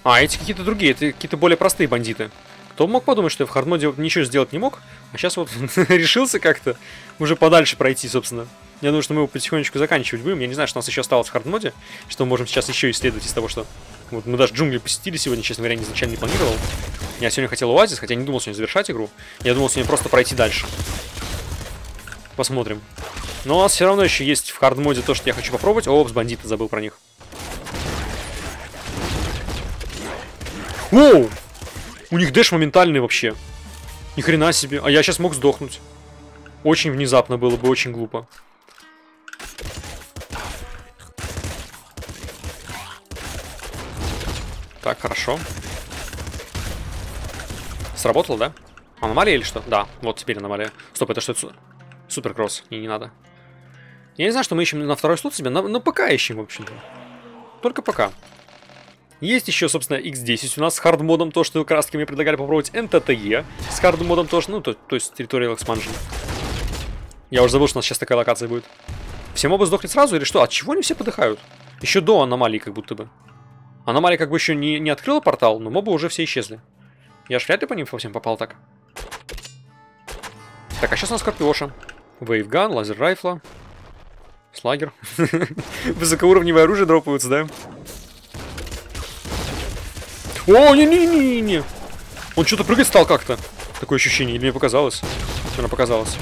А, эти какие-то другие, это какие-то более простые бандиты. Кто мог подумать, что я в хардмоде ничего сделать не мог? А сейчас вот решился как-то уже подальше пройти, собственно. Я думаю, что мы его потихонечку заканчивать будем. Я не знаю, что у нас еще осталось в хардмоде. Что мы можем сейчас еще исследовать из того, что... Вот мы даже джунгли посетили сегодня, честно говоря, изначально не планировал. Я сегодня хотел Оазис, хотя не думал сегодня завершать игру. Я думал сегодня просто пройти дальше. Посмотрим. Но у нас все равно еще есть в хардмоде то, что я хочу попробовать. Опс, бандиты, забыл про них. Воу! У них дэш моментальный вообще. Ни хрена себе. А я сейчас мог сдохнуть. Очень внезапно было бы, очень глупо. Так, хорошо. Сработало, да? Аномалия или что? Да, вот теперь аномалия. Стоп, это что? Это суперкросс. Не, не надо. Я не знаю, что мы ищем на второй слот себе. Но, но пока ищем, в общем-то. Только пока. Есть еще, собственно, икс десять у нас с хардмодом, то, что краски мне предлагали попробовать, эн тэ тэ е с хардмодом тоже, ну, то, то есть Territorial Expansion. Я уже забыл, что у нас сейчас такая локация будет. Все мобы сдохли сразу или что? От чего они все подыхают? Еще до аномалии как будто бы. Аномалия как бы еще не, не открыла портал, но мобы уже все исчезли. Я ж вряд ли по ним совсем попал так. Так, а сейчас у нас Скорпиоша. Вейвган, лазер райфла. Слагер. Высокоуровневое оружие дропаются, да? О, не-не-не-не-не. Он что-то прыгать стал как-то. Такое ощущение. Или мне показалось? Наверное, показалось.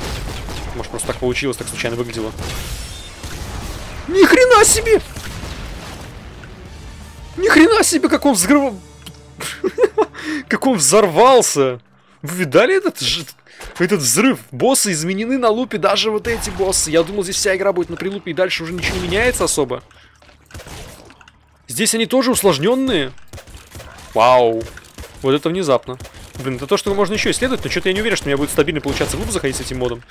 Может, просто так получилось, так случайно выглядело. Ни хрена себе! Ни хрена себе, как он взорвал... Как он взорвался! Вы видали этот, этот взрыв? Боссы изменены на лупе, даже вот эти боссы. Я думал, здесь вся игра будет на прилупе, и дальше уже ничего не меняется особо. Здесь они тоже усложненные. Вау. Вот это внезапно. Блин, это то, что можно еще исследовать, но что-то я не уверен, что у меня будет стабильно получаться в луп заходить с этим модом.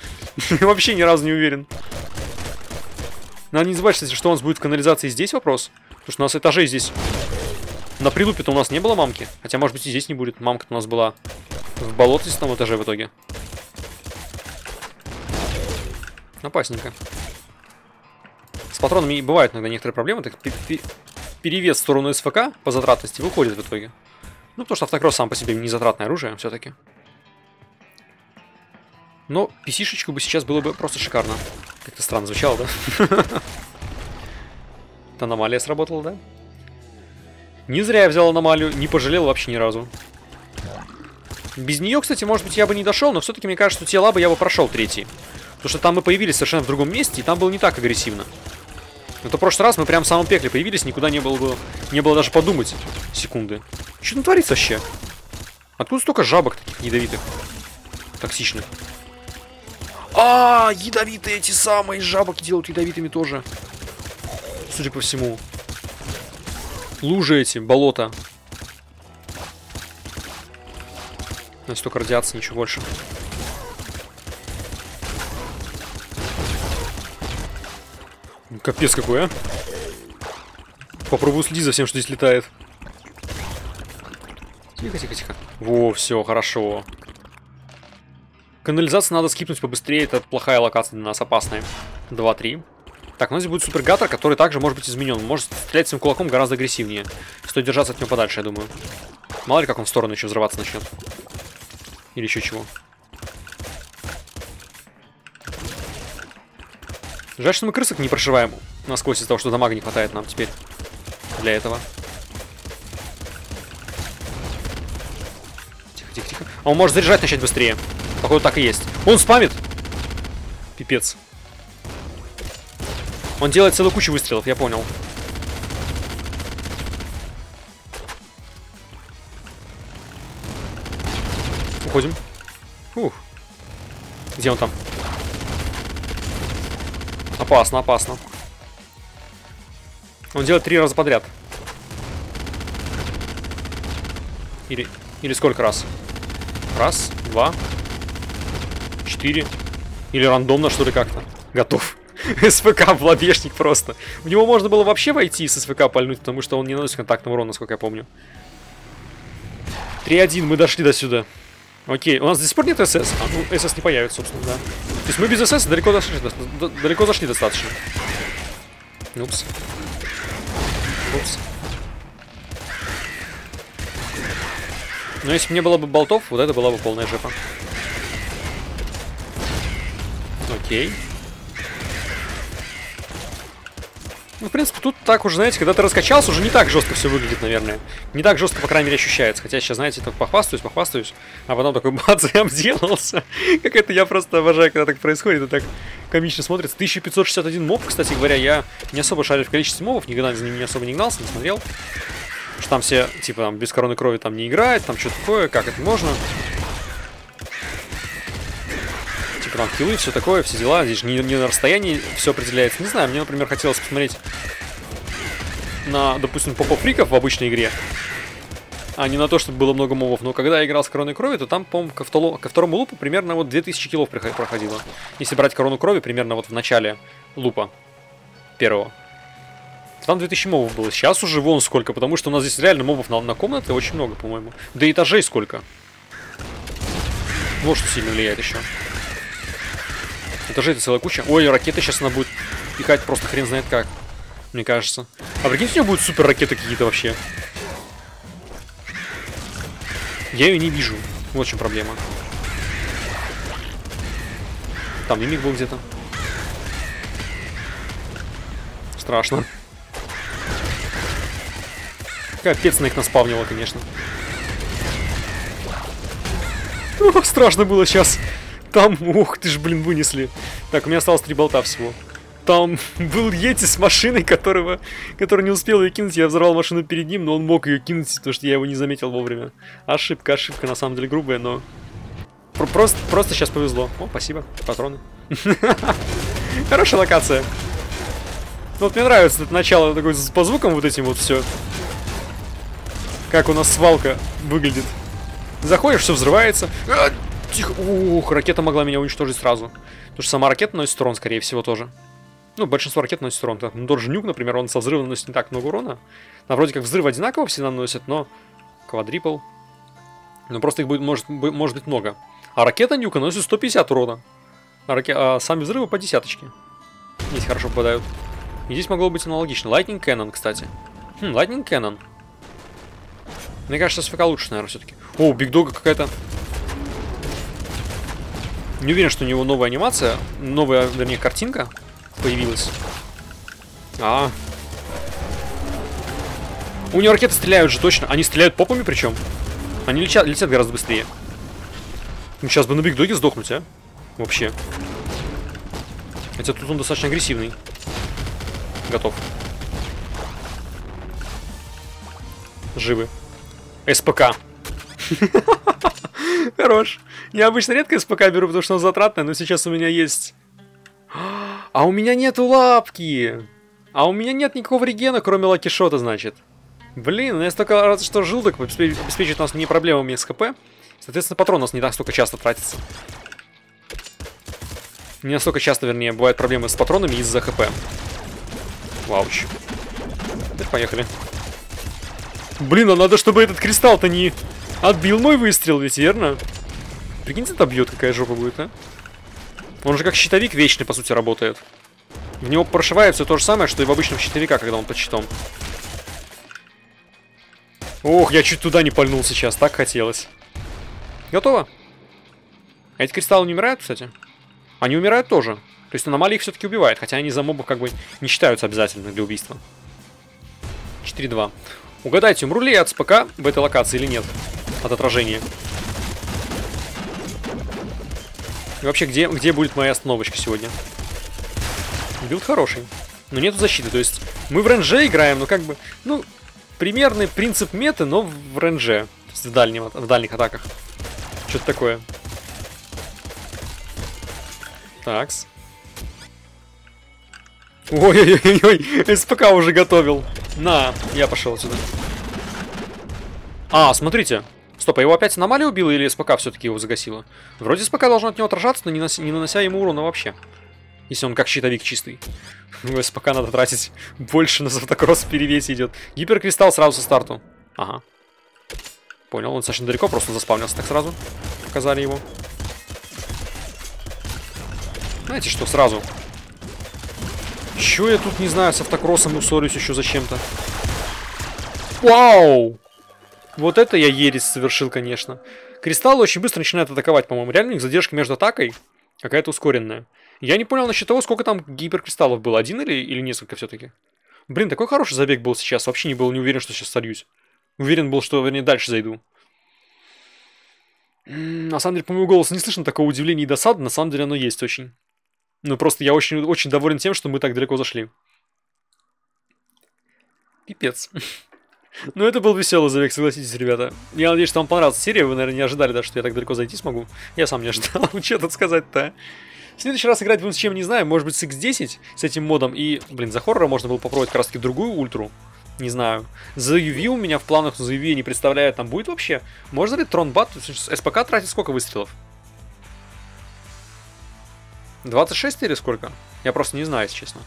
Вообще ни разу не уверен. Надо не забывать, что у нас будет в канализации здесь вопрос. Потому что у нас этажей здесь... На прилупе-то у нас не было мамки. Хотя, может быть, и здесь не будет. Мамка-то у нас была в болотистом этаже в итоге. Опасненько. С патронами бывают иногда некоторые проблемы. Так, перевес в сторону эс вэ ка по затратности выходит в итоге. Ну, потому что автокросс сам по себе не затратное оружие все-таки. Но писишечку бы сейчас было бы просто шикарно. Как-то странно звучало, да? Аномалия сработала, да? Не зря я взял аномалию, не пожалел вообще ни разу. Без нее, кстати, может быть, я бы не дошел, но все-таки мне кажется, что те лабы я бы прошел третий. Потому что там мы появились совершенно в другом месте, и там было не так агрессивно. Но то в прошлый раз мы прям в самом пекле появились, никуда не было бы, не было даже подумать секунды. Что там творится вообще? Откуда столько жабок таких ядовитых? Токсичных. А, ядовитые эти самые жабок делают ядовитыми тоже. Судя по всему. Лужи эти, болота. Но столько радиации, ничего больше. Капец какой, а. Попробую следить за всем, что здесь летает. Тихо, тихо, тихо. Во, все, хорошо. Канализацию надо скипнуть побыстрее. Это плохая локация для нас, опасная. два три. Так, у нас здесь будет супергатор, который также может быть изменен. Он может стрелять своим кулаком гораздо агрессивнее. Стоит держаться от него подальше, я думаю. Мало ли, как он в сторону еще взрываться начнет. Или еще чего. Жаль, что мы крысок не прошиваем насквозь из-за того, что дамага не хватает нам теперь для этого. Тихо, тихо, тихо. А он может заряжать начать быстрее. Походу так и есть. Он спамит! Пипец. Он делает целую кучу выстрелов, я понял. Уходим. Ух. Где он там? Опасно, опасно. Он делает три раза подряд. Или, или сколько раз? Раз, два, четыре. Или рандомно, что ли, как-то. Готов. эс вэ ка в лобешник просто. В него можно было вообще войти и с эс вэ ка пальнуть, потому что он не наносит контактного урона, насколько я помню. три один, мы дошли до сюда. Окей, у нас до сих пор нет эс эс. А, ну, эс эс не появится, собственно, да. То есть мы без эс эс далеко зашли, до, до, далеко зашли достаточно. Упс. Упс. Но если бы не было бы болтов, вот это была бы полная жопа. Окей. Ну, в принципе, тут так уже, знаете, когда ты раскачался, уже не так жестко все выглядит, наверное. Не так жестко, по крайней мере, ощущается. Хотя сейчас, знаете, только похвастаюсь, похвастаюсь, а потом такой бац, я обделался. Как это я просто обожаю, когда так происходит, это так комично смотрится. тысяча пятьсот шестьдесят один моб, кстати говоря, я не особо шарю в количестве мобов, никогда за ними не особо не гнался, не смотрел. Что там все, типа, там, без короны крови там не играет, там что-то такое, как это можно. Там киллы, все такое, все дела. Здесь же не, не на расстоянии все определяется. Не знаю, мне, например, хотелось посмотреть на, допустим, попоп-фриков в обычной игре, а не на то, чтобы было много мобов. Но когда я играл с короной крови, то там, по-моему, ко, ко второму лупу примерно вот две тысячи киллов проходило. Если брать корону крови, примерно вот в начале лупа первого. Там две тысячи мобов было. Сейчас уже вон сколько, потому что у нас здесь реально мобов на, на комнаты очень много, по-моему. Да и этажей сколько. Вот что сильно влияет еще. Этажей-то целая куча. Ой, ракеты сейчас она будет пихать просто хрен знает как. Мне кажется. А прикиньте, у нее будут супер ракеты какие-то вообще. Я ее не вижу. Вот в чем проблема. Там мимик был где-то. Страшно. Капец на их наспавнило, конечно. О, страшно было сейчас. Там, ух ты ж, блин, вынесли. Так, у меня осталось три болта всего. Там был Йети с машиной, которого, который не успел ее кинуть. Я взорвал машину перед ним, но он мог ее кинуть, потому что я его не заметил вовремя. Ошибка, ошибка, на самом деле грубая, но... Просто, просто сейчас повезло. О, спасибо, патроны. Хорошая локация. Вот мне нравится это начало такое по звукам вот этим вот все. Как у нас свалка выглядит. Заходишь, все взрывается. Тихо. Ух, ракета могла меня уничтожить сразу. Потому что сама ракета носит урон, скорее всего, тоже. Ну, большинство ракет носит урон. Ну, тот же нюк, например, он со взрыва наносит не так много урона. Там вроде как взрывы одинаково все наносят, но... Квадрипл. Ну просто их будет, может, может быть много. А ракета Ньюка наносит сто пятьдесят урона. А, раке... а сами взрывы по десяточке. Здесь хорошо попадают. И здесь могло быть аналогично. Lightning Cannon, кстати. Хм, Lightning Cannon. Мне кажется, эс вэ ка лучше, наверное, все-таки. О, Биг Дога какая-то... Не уверен, что у него новая анимация. Новая, вернее, картинка появилась. А. У него ракеты стреляют же, точно. Они стреляют попами причем. Они летят, летят гораздо быстрее. Ну, сейчас бы на Биг Доге сдохнуть, а. Вообще. Хотя тут он достаточно агрессивный. Готов. Живы. эс пэ ка. Хорош. Я обычно редко эс пэ ка беру, потому что он затратный, но сейчас у меня есть... А у меня нету лапки! А у меня нет никакого регена, кроме Lucky Shot'а, значит. Блин, я столько раз что жил, так обеспечивает нас не проблемами с ха пэ. Соответственно, патрон у нас не так столько часто тратится. Не настолько часто, вернее, бывают проблемы с патронами из-за ха пэ. Вауч. Так, поехали. Блин, а надо, чтобы этот кристалл-то не... Отбил мой выстрел, ведь верно? Прикиньте, это бьет, какая жопа будет, а? Он же как щитовик вечный, по сути, работает. В него прошивает все то же самое, что и в обычном щитовика, когда он под щитом. Ох, я чуть туда не пальнул сейчас, так хотелось. Готово. А эти кристаллы не умирают, кстати? Они умирают тоже. То есть аномалии их все-таки убивает, хотя они за мобов как бы не считаются обязательными для убийства. четыре-два. Угадайте, умру ли я от эс пэ ка в этой локации или нет? От отражения. И вообще, где, где будет моя остановочка сегодня? Билд хороший. Но нету защиты, то есть мы в рендже играем, но как бы... Ну, примерный принцип меты, но в рендже. То есть в, дальнем, в дальних атаках. Что-то такое. Такс. Ой-ой-ой, эс пэ ка уже готовил. На, я пошел отсюда. А, смотрите. Стоп, а его опять аномалия убила или эс пэ ка все-таки его загасила? Вроде эс пэ ка должен от него отражаться, но не, нанося, не нанося ему урона вообще. Если он как щитовик чистый. Ну, эс пэ ка надо тратить больше, на автокросс в перевесе идет. Гиперкристалл сразу со старту. Ага. Понял, он достаточно далеко, просто заспавнился так сразу. Показали его. Знаете что, сразу... Чё я тут, не знаю, с автокроссом усорюсь еще зачем-то? Вау! Вот это я ересь совершил, конечно. Кристаллы очень быстро начинают атаковать, по-моему. Реально, их задержка между атакой какая-то ускоренная. Я не понял насчет того, сколько там гиперкристаллов было. Один или, или несколько все-таки? Блин, такой хороший забег был сейчас. Вообще не был не уверен, что сейчас сольюсь. Уверен был, что, вернее, дальше зайду. На самом деле, по моему голосу не слышно такого удивления и досады. На самом деле, оно есть очень. Ну, просто я очень, очень доволен тем, что мы так далеко зашли. Пипец. Ну, это был веселый забег, согласитесь, ребята. Я надеюсь, что вам понравилась серия. Вы, наверное, не ожидали, да, что я так далеко зайти смогу. Я сам не ожидал. Че тут сказать-то? В следующий раз играть будем с чем, не знаю. Может быть, с икс десять, с этим модом. И, блин, за хоррора можно было попробовать как раз-таки другую ультру. Не знаю. За ю ви у меня в планах, но за ю ви я не представляю, там будет вообще. Можно ли Трон Бат? эс пэ ка тратит сколько выстрелов? двадцать шесть или сколько? Я просто не знаю, если честно.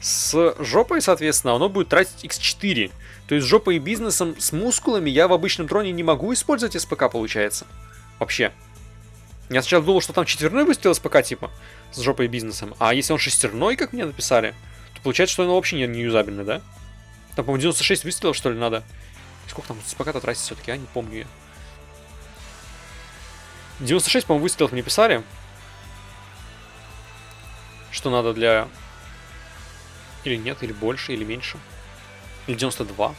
С жопой, соответственно, оно будет тратить икс четыре. То есть с жопой и бизнесом, с мускулами я в обычном троне не могу использовать эс пэ ка, получается. Вообще. Я сначала думал, что там четверной выстрел эс пэ ка, типа, с жопой и бизнесом. А если он шестерной, как мне написали, то получается, что оно вообще не, не юзабельно, да? Там, по-моему, девяносто шесть выстрелов, что ли, надо. Сколько там эс пэ ка-то тратить все-таки, а? Не помню я. девяносто шесть, по-моему, выстрелов мне писали. Что надо для... Или нет, или больше, или меньше. Или девяносто два.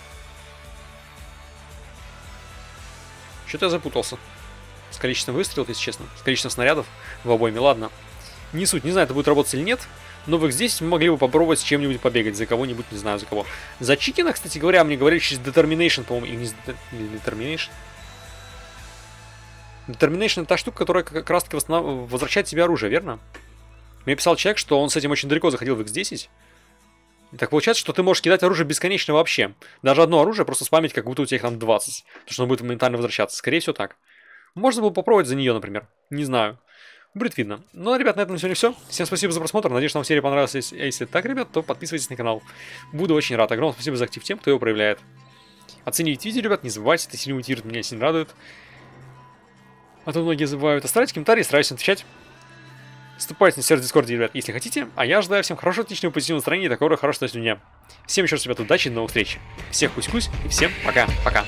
Что-то я запутался. С количеством выстрелов, если честно. С количеством снарядов в обойме. Ладно. Не суть. Не знаю, это будет работать или нет. Но в икс десять мы могли бы попробовать с чем-нибудь побегать. За кого-нибудь, не знаю за кого. За Чикина, кстати говоря, мне говорили через Determination, по-моему. Или не Determination. Determination — это та штука, которая как раз-таки восстанов... возвращает себе оружие, верно? Мне писал человек, что он с этим очень далеко заходил в икс десять. И так получается, что ты можешь кидать оружие бесконечно вообще. Даже одно оружие просто спамить, как будто у тебя их там двадцать. Потому что оно будет моментально возвращаться. Скорее всего так. Можно было попробовать за нее, например. Не знаю. Будет видно. Ну, ребят, на этом на сегодня все. Всем спасибо за просмотр. Надеюсь, что вам серия понравилась. А если так, ребят, то подписывайтесь на канал. Буду очень рад. Огромное спасибо за актив тем, кто его проявляет. Оценивайте видео, ребят, не забывайте, это сильно мотивирует, меня сильно радует. А то многие забывают. Оставляйте комментарии, старайтесь отвечать. Вступайте на сервис Дискорд, ребят, если хотите. А я желаю всем хорошего, отличного, позитивного настроения и такого хорошего дня. Всем еще раз, ребят, удачи, до новых встреч. Всех кусь-кусь и всем пока-пока.